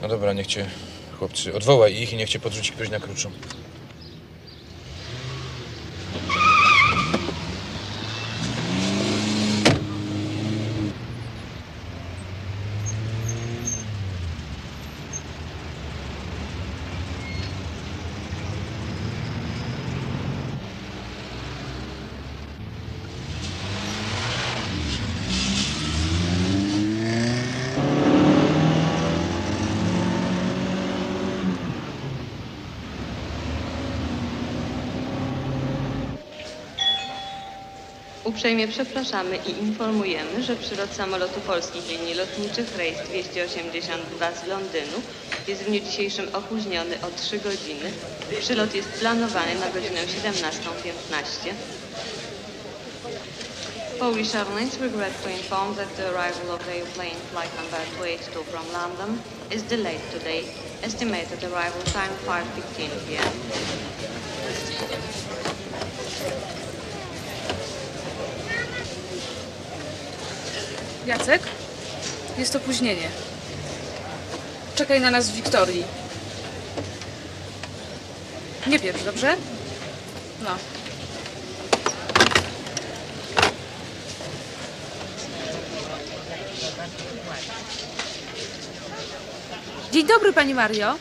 No dobra, niech cię, chłopcy, odwołaj ich i niech cię podrzuci ktoś na kruczą. Uprzejmie przepraszamy i informujemy, że przylot samolotu Polskich Linii Lotniczych rejs 282 z Londynu jest w dniu dzisiejszym opóźniony o 3 godziny. Przylot jest planowany na godzinę 17:15. Polish Airlines regret to inform that the arrival of airplane flight number 282 from London is delayed today. Estimated arrival time 5:15 p.m. Jacek? Jest opóźnienie. Czekaj na nas w Wiktorii. Nie pieprz, dobrze? No. Dzień dobry, pani Mario.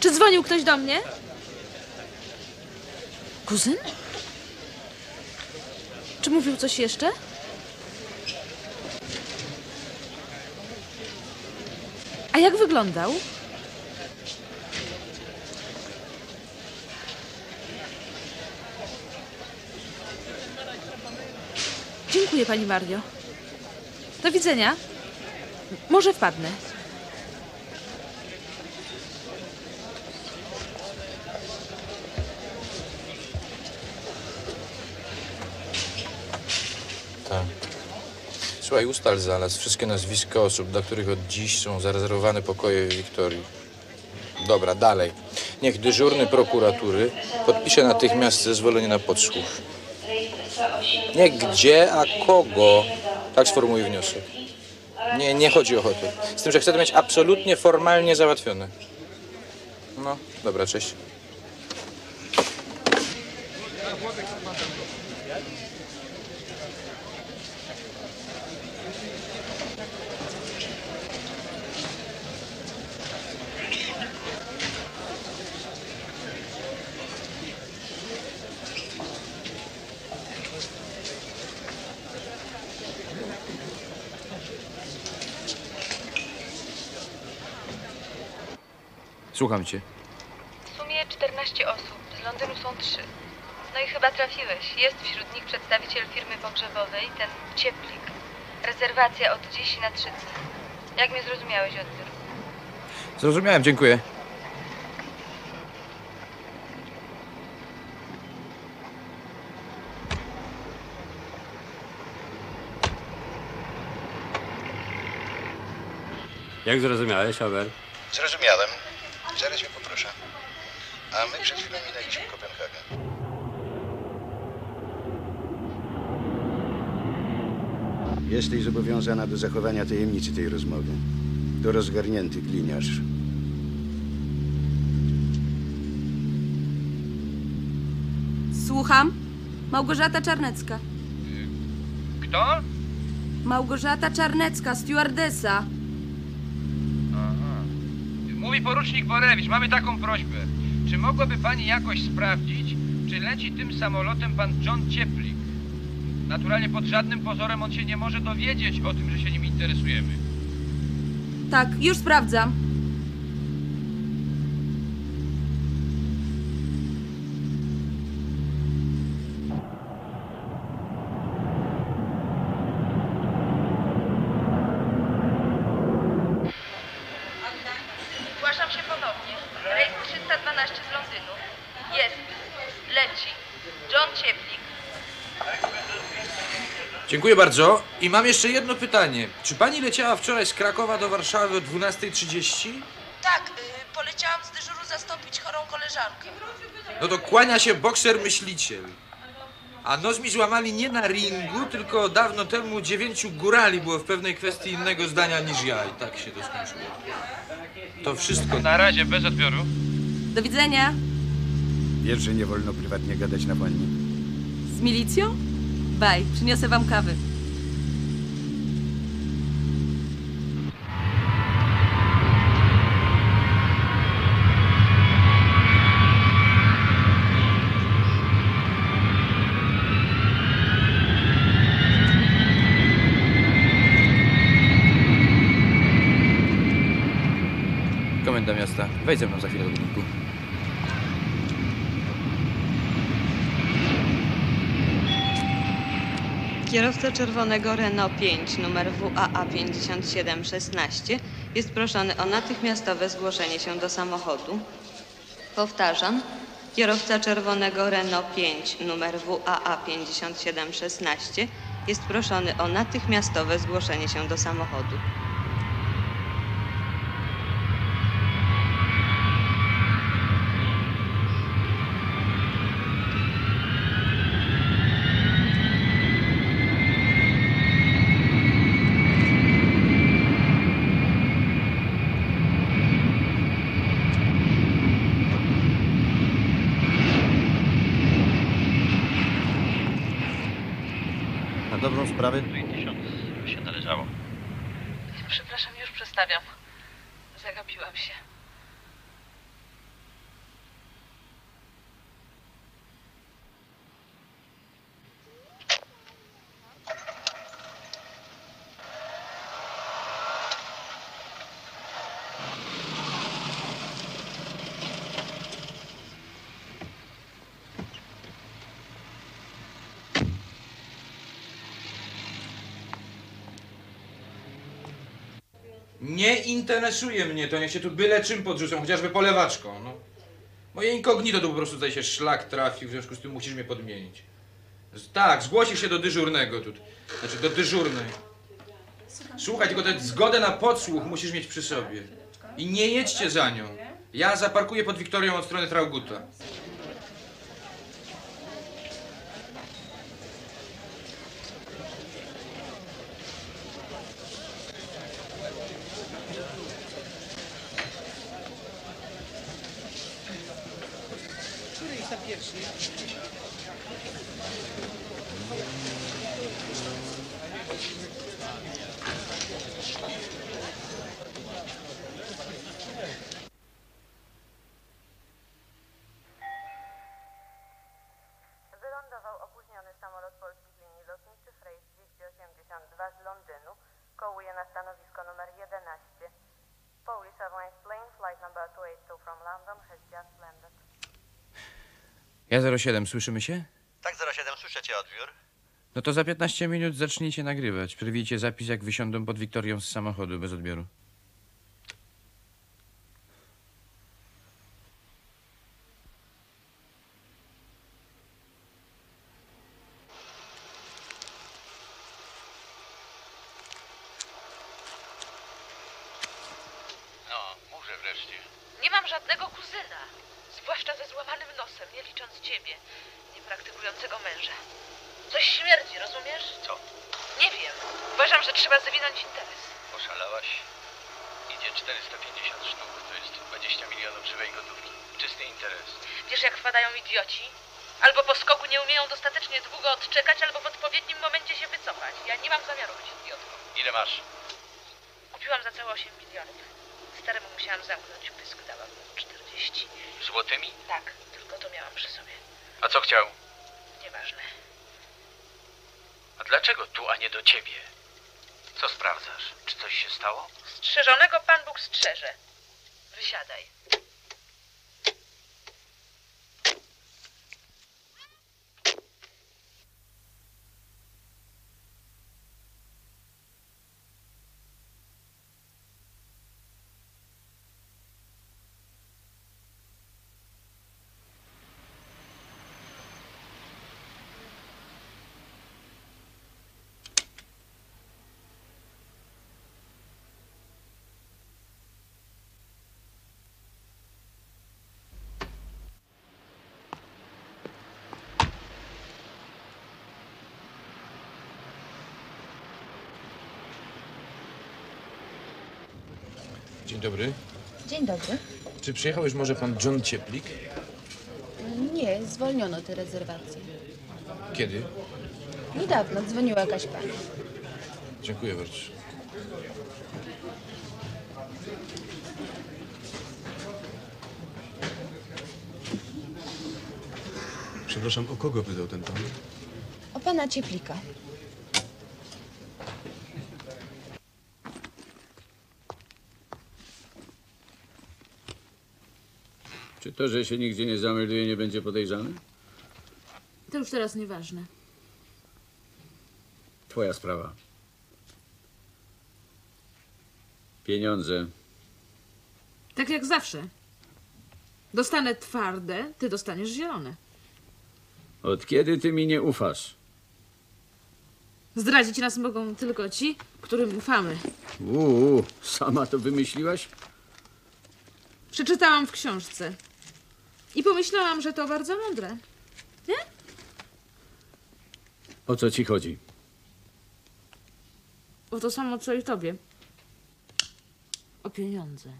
Czy dzwonił ktoś do mnie? Kuzyn? Czy mówił coś jeszcze? A jak wyglądał? Dziękuję, pani Mario. Do widzenia. Może wpadnę. Słuchaj, ustal zaraz wszystkie nazwiska osób, dla których od dziś są zarezerwowane pokoje w Wiktorii. Dobra, dalej. Niech dyżurny prokuratury podpisze natychmiast zezwolenie na podsłuch. Nie gdzie, a kogo. Tak sformułuj wniosek. Nie chodzi o hotel. Z tym, że chcę to mieć absolutnie formalnie załatwione. No, dobra, cześć. Słucham cię. W sumie 14 osób. Z Londynu są 3. No i chyba trafiłeś. Jest wśród nich przedstawiciel firmy pogrzebowej, ten Cieplik. Rezerwacja od dziś na 3 dni. Jak mnie zrozumiałeś, odbiór? Zrozumiałem, dziękuję. Jak zrozumiałeś, Abel? Zrozumiałem. Zaraz mnie poproszę. A my przed chwilą minęliśmy Kopenhagę. Jesteś zobowiązana do zachowania tajemnicy tej rozmowy. To rozgarnięty gliniarz. Słucham? Małgorzata Czarnecka. Kto? Małgorzata Czarnecka, stewardesa. Aha. Mówi porucznik Borewicz, mamy taką prośbę. Czy mogłaby pani jakoś sprawdzić, czy leci tym samolotem pan John Cieplik? Naturalnie pod żadnym pozorem on się nie może dowiedzieć o tym, że się nim interesujemy. Tak, już sprawdzam. Zgłaszam się ponownie. Rejs 312 z Londynu. Jest. Leci. John Cieplik. Dziękuję bardzo. I mam jeszcze jedno pytanie. Czy pani leciała wczoraj z Krakowa do Warszawy o 12:30? Tak, poleciałam z dyżuru zastąpić chorą koleżankę. No to kłania się bokser myśliciel. A nos mi złamali nie na ringu, tylko dawno temu 9 górali było w pewnej kwestii innego zdania niż ja. I tak się to skończyło. To wszystko. Na razie, bez odbioru. Do widzenia. Wiesz, że nie wolno prywatnie gadać na pani. Z milicją? Baj, przyniosę wam kawy. Komenda miasta, wejdź ze mną za chwilę do budynku. Kierowca czerwonego Renault 5 numer WAA5716 jest proszony o natychmiastowe zgłoszenie się do samochodu. Powtarzam, kierowca czerwonego Renault 5 numer WAA5716 jest proszony o natychmiastowe zgłoszenie się do samochodu. Dobrą sprawę? 2000 się należało. Przepraszam, już przestawiam. Zagapiłam się. Nie interesuje mnie to, niech się tu byle czym podrzucą, chociażby polewaczką, no. Moje inkognito to po prostu tutaj się szlak trafił, w związku z tym musisz mnie podmienić. Tak, zgłosisz się do dyżurnego tu, znaczy do dyżurnej. Słuchaj, tylko tę zgodę na podsłuch musisz mieć przy sobie. I nie jedźcie za nią. Ja zaparkuję pod Wiktorią od strony Trauguta. Kołuje na stanowisko numer 11. Polish Airlines plane flight number 282 from Ja 07, słyszymy się? Tak, 07, słyszę cię, odbiór. No to za 15 minut zacznijcie nagrywać. Przerwijcie zapis, jak wysiądą pod Wiktorią z samochodu bez odbioru. Dzień dobry. Dzień dobry. Czy przyjechał już może pan John Cieplik? Nie, zwolniono te rezerwacje. Kiedy? Niedawno dzwoniła jakaś pani. Dziękuję bardzo. Przepraszam, o kogo pytał ten pan? O pana Cieplika. Czy to, że się nigdzie nie zamelduje, nie będzie podejrzany? To już teraz nieważne. Twoja sprawa. Pieniądze. Tak jak zawsze. Dostanę twarde, ty dostaniesz zielone. Od kiedy ty mi nie ufasz? Zdradzić nas mogą tylko ci, którym ufamy. Sama to wymyśliłaś? Przeczytałam w książce. I pomyślałam, że to bardzo mądre. Nie? O co ci chodzi? O to samo, co i tobie. O pieniądze.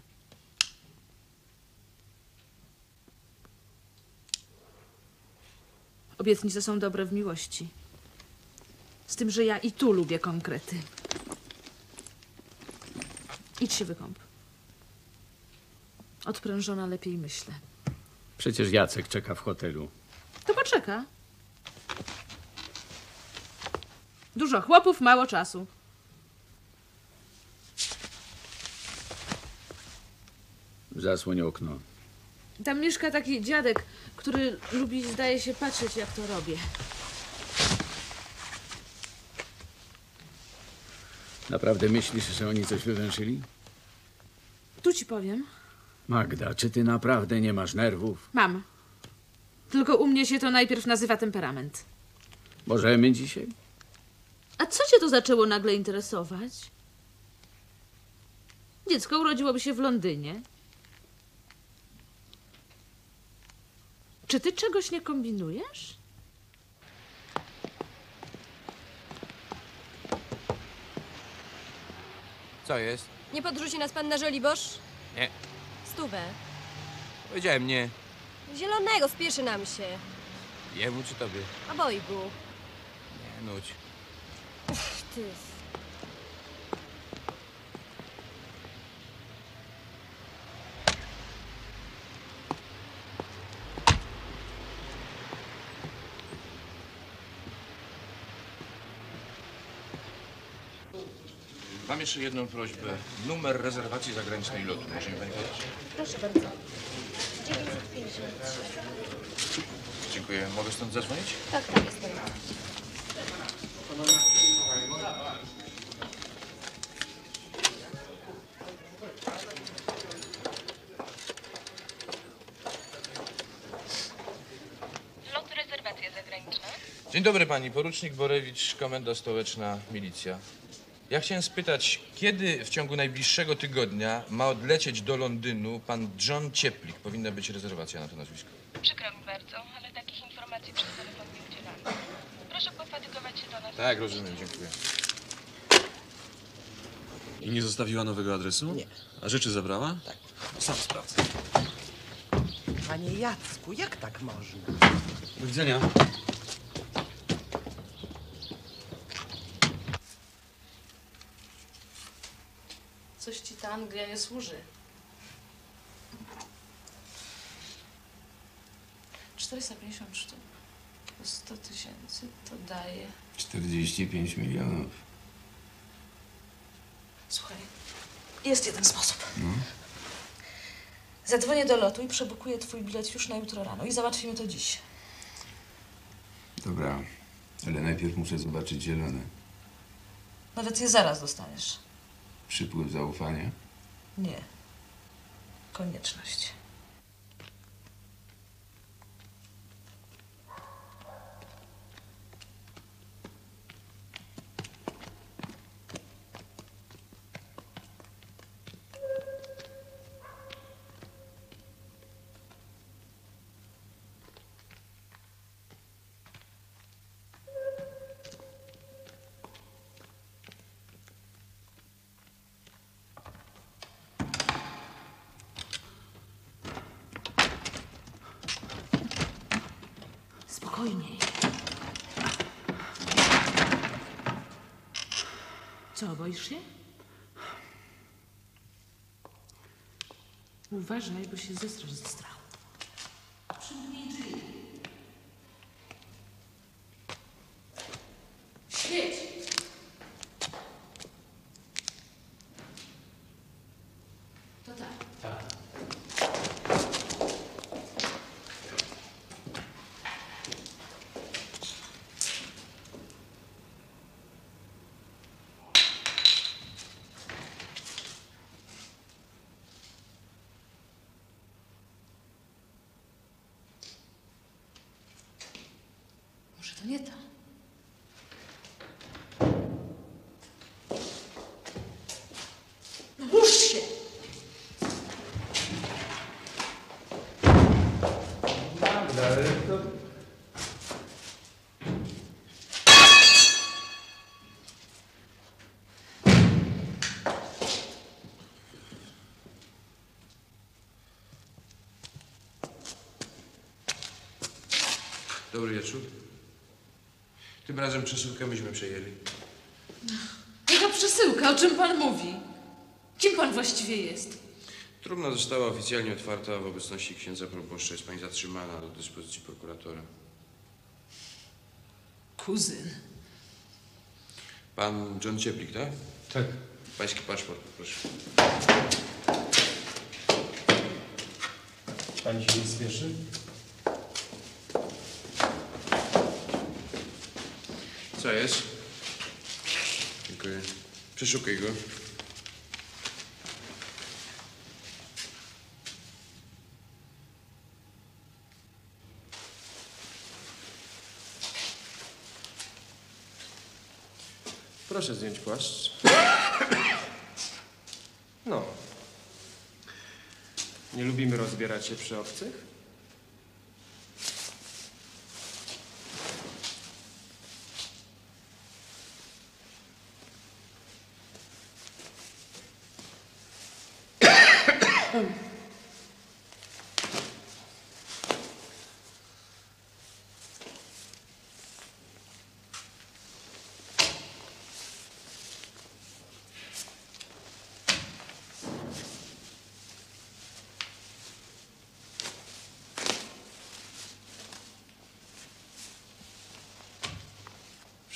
Obietnice są dobre w miłości. Z tym, że ja i tu lubię konkrety. Idź się wykąp. Odprężona lepiej myślę. Przecież Jacek czeka w hotelu. To poczeka. Dużo chłopów, mało czasu. Zasłoń okno. Tam mieszka taki dziadek, który lubi, zdaje się, patrzeć, jak to robię. Naprawdę myślisz, że oni coś wywęszyli? Tu ci powiem. Magda, czy ty naprawdę nie masz nerwów? Mam. Tylko u mnie się to najpierw nazywa temperament. Możemy dzisiaj? A co cię to zaczęło nagle interesować? Dziecko urodziłoby się w Londynie. Czy ty czegoś nie kombinujesz? Co jest? Nie podrzuci nas pan na Żoliborz? Nie. Stówę. Powiedziałem nie. Zielonego, spieszy nam się. Jemu czy tobie? Obojgu. Nie nudź. Uff, ty. Mam jeszcze jedną prośbę. Numer rezerwacji zagranicznej lotu. Może mi pani podać? Proszę bardzo. Dziękuję. Mogę stąd zadzwonić? Tak, tak, jestem. Lot rezerwacje zagraniczne. Dzień dobry pani, porucznik Borewicz, Komenda Stołeczna, Milicja. Ja chciałem spytać, kiedy w ciągu najbliższego tygodnia ma odlecieć do Londynu pan John Cieplik? Powinna być rezerwacja na to nazwisko. Przykro mi bardzo, ale takich informacji przez telefon nie udzielamy. Proszę pofatygować się do nas. Tak, rozumiem, dziękuję. I nie zostawiła nowego adresu? Nie. A rzeczy zabrała? Tak. No, sam sprawdzę. Panie Jacku, jak tak można? Do widzenia. Coś ci ta Anglia nie służy. 450 sztuk. 100 tysięcy to daje... 45 milionów. Słuchaj, jest jeden sposób. No. Zadzwonię do lotu i przebukuję twój bilet już na jutro rano i załatwimy to dziś. Dobra, ale najpierw muszę zobaczyć zielone. Nawet je zaraz dostaniesz. Przypływ zaufania? Nie. Konieczność. Co, boisz się? Uważaj, bo się zestrasz ze strachu. Przymknij drzwi. Świeć! To tak. Tak. Nie ta. Rusz się! Magda, ale to... Dobry wieczór. Tym razem przesyłkę myśmy przejęli. Jaka przesyłka? O czym pan mówi? Kim pan właściwie jest? Trumna została oficjalnie otwarta w obecności księdza proboszcza. Jest pani zatrzymana do dyspozycji prokuratora. Kuzyn. Pan John Cieplik, tak? Tak. Pański paszport, proszę. Pani się nie spieszy? Co jest? Dziękuję. Przeszukaj go. Proszę zdjąć płaszcz. No. Nie lubimy rozbierać się przy obcych.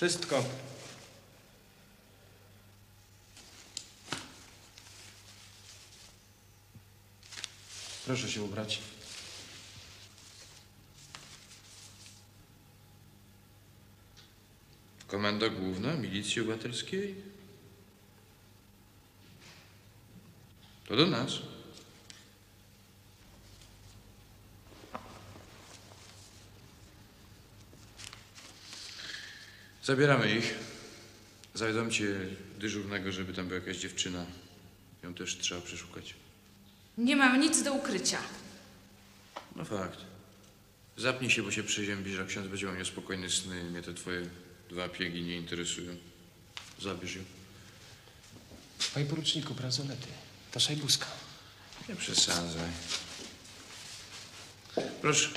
Wszystko. Proszę się ubrać. Komenda Główna Milicji Obywatelskiej? To do nas. Zabieramy ich. Zawiadam cię dyżurnego, żeby tam była jakaś dziewczyna. Ją też trzeba przeszukać. Nie mam nic do ukrycia. No fakt. Zapnij się, bo się przeziębisz, a ksiądz będzie miał niespokojne sny. Mnie te twoje dwa piegi nie interesują. Zabierz ją. Panie poruczniku, bransolety. Ta szajbuska. Nie przesadzaj. Proszę.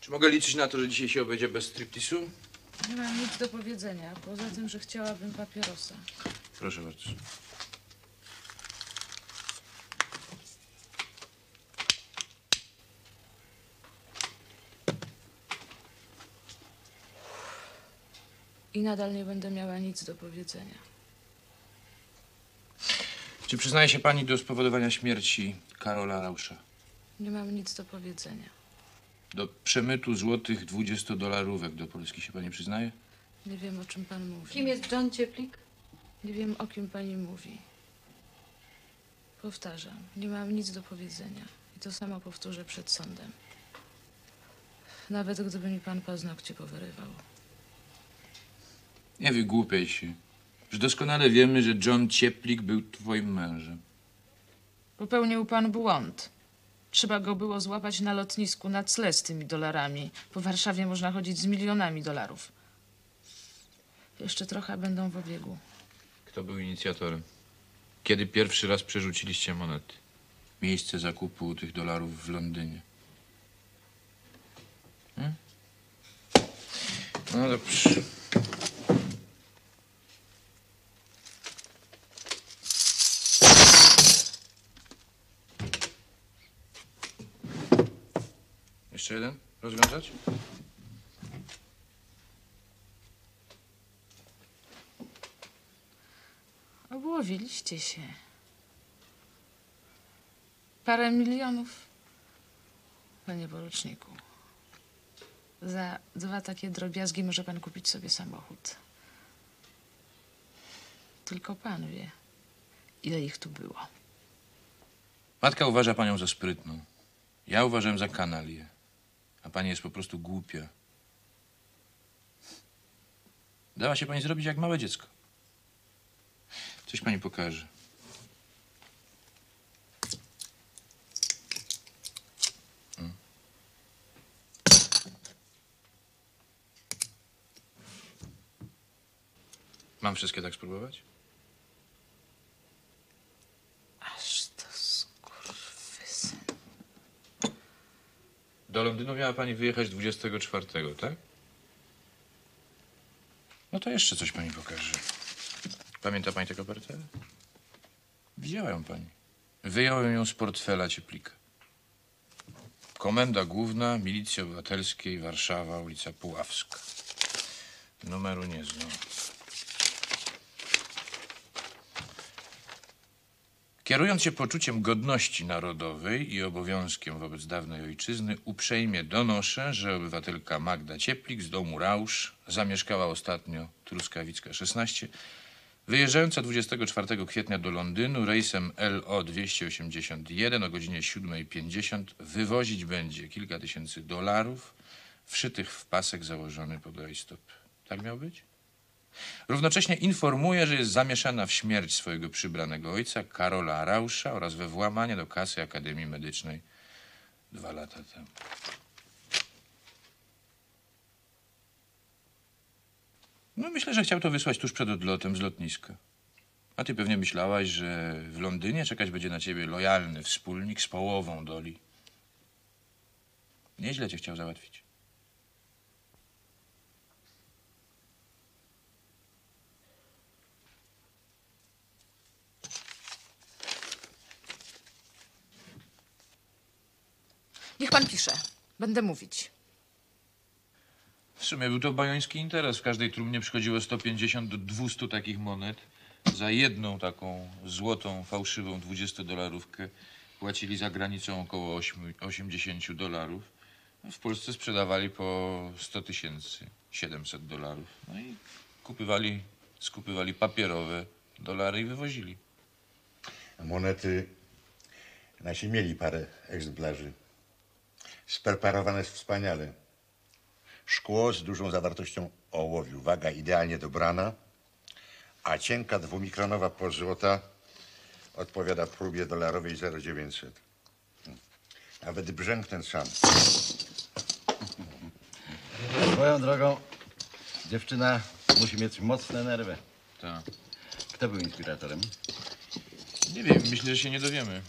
Czy mogę liczyć na to, że dzisiaj się obejdzie bez striptisu? Nie mam nic do powiedzenia, poza tym, że chciałabym papierosa. Proszę bardzo. I nadal nie będę miała nic do powiedzenia. Czy przyznaje się pani do spowodowania śmierci Karola Rausza? Nie mam nic do powiedzenia. Do przemytu złotych $20 do Polski się pani przyznaje? Nie wiem, o czym pan mówi. Kim jest John Cieplik? Nie wiem, o kim pani mówi. Powtarzam, nie mam nic do powiedzenia. I to samo powtórzę przed sądem. Nawet gdyby mi pan paznokcie powyrywał. Nie wygłupiaj się, że doskonale wiemy, że John Cieplik był twoim mężem. Popełnił pan błąd. Trzeba go było złapać na lotnisku na cle z tymi dolarami. Po Warszawie można chodzić z milionami dolarów. Jeszcze trochę będą w obiegu. Kto był inicjatorem? Kiedy pierwszy raz przerzuciliście monety? Miejsce zakupu tych dolarów w Londynie. Hmm? No dobrze. Jeszcze jeden? Rozwiązać? Obłowiliście się. Parę milionów, panie poruczniku. Za dwa takie drobiazgi może pan kupić sobie samochód. Tylko pan wie, ile ich tu było. Matka uważa panią za sprytną. Ja uważam za kanalię. A pani jest po prostu głupia. Dała się pani zrobić jak małe dziecko. Coś pani pokaże. Mam wszystkie tak spróbować? Do Londynu miała pani wyjechać 24, tak? No to jeszcze coś pani pokaże. Pamięta pani tę kopertę? Widziała ją pani. Wyjąłem ją z portfela Cieplika. Komenda Główna Milicji Obywatelskiej, Warszawa, ulica Puławska. Numeru nie znam. Kierując się poczuciem godności narodowej i obowiązkiem wobec dawnej ojczyzny, uprzejmie donoszę, że obywatelka Magda Cieplik z domu Rausch zamieszkała ostatnio Truskawicka 16, wyjeżdżająca 24 kwietnia do Londynu rejsem LO 281 o godzinie 7:50 wywozić będzie kilka tysięcy dolarów wszytych w pasek założony pod rajstop. Tak miał być? Równocześnie informuje, że jest zamieszana w śmierć swojego przybranego ojca, Karola Rausza, oraz we włamanie do kasy Akademii Medycznej 2 lata temu. No myślę, że chciał to wysłać tuż przed odlotem z lotniska. A ty pewnie myślałaś, że w Londynie czekać będzie na ciebie lojalny wspólnik z połową doli. Nieźle cię chciał załatwić. Niech pan pisze. Będę mówić. W sumie był to bajoński interes. W każdej trumnie przychodziło 150 do 200 takich monet. Za jedną taką złotą, fałszywą $20 płacili za granicą około $80. W Polsce sprzedawali po 100 tysięcy, $700. No i skupywali papierowe dolary i wywozili. Monety, nasi mieli parę egzemplarzy. Spreparowane jest wspaniale. Szkło z dużą zawartością ołowiu. Waga idealnie dobrana, a cienka dwumikronowa pozłota odpowiada próbie dolarowej 0,900. Nawet brzęk ten sam. Swoją drogą, dziewczyna musi mieć mocne nerwy. Tak. Kto był inspiratorem? Nie wiem, myślę, że się nie dowiemy.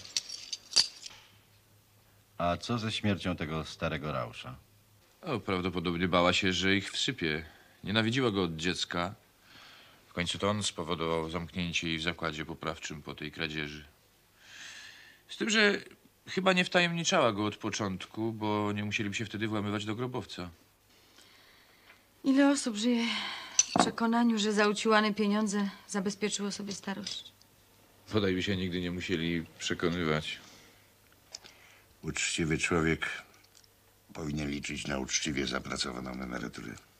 A co ze śmiercią tego starego Rausza? O, prawdopodobnie bała się, że ich wsypie. Nienawidziła go od dziecka. W końcu to on spowodował zamknięcie jej w zakładzie poprawczym po tej kradzieży. Z tym, że chyba nie wtajemniczała go od początku, bo nie musieliby się wtedy włamywać do grobowca. Ile osób żyje w przekonaniu, że zauciłane pieniądze zabezpieczyło sobie starość? Podaj by się nigdy nie musieli przekonywać. Uczciwy człowiek powinien liczyć na uczciwie zapracowaną emeryturę.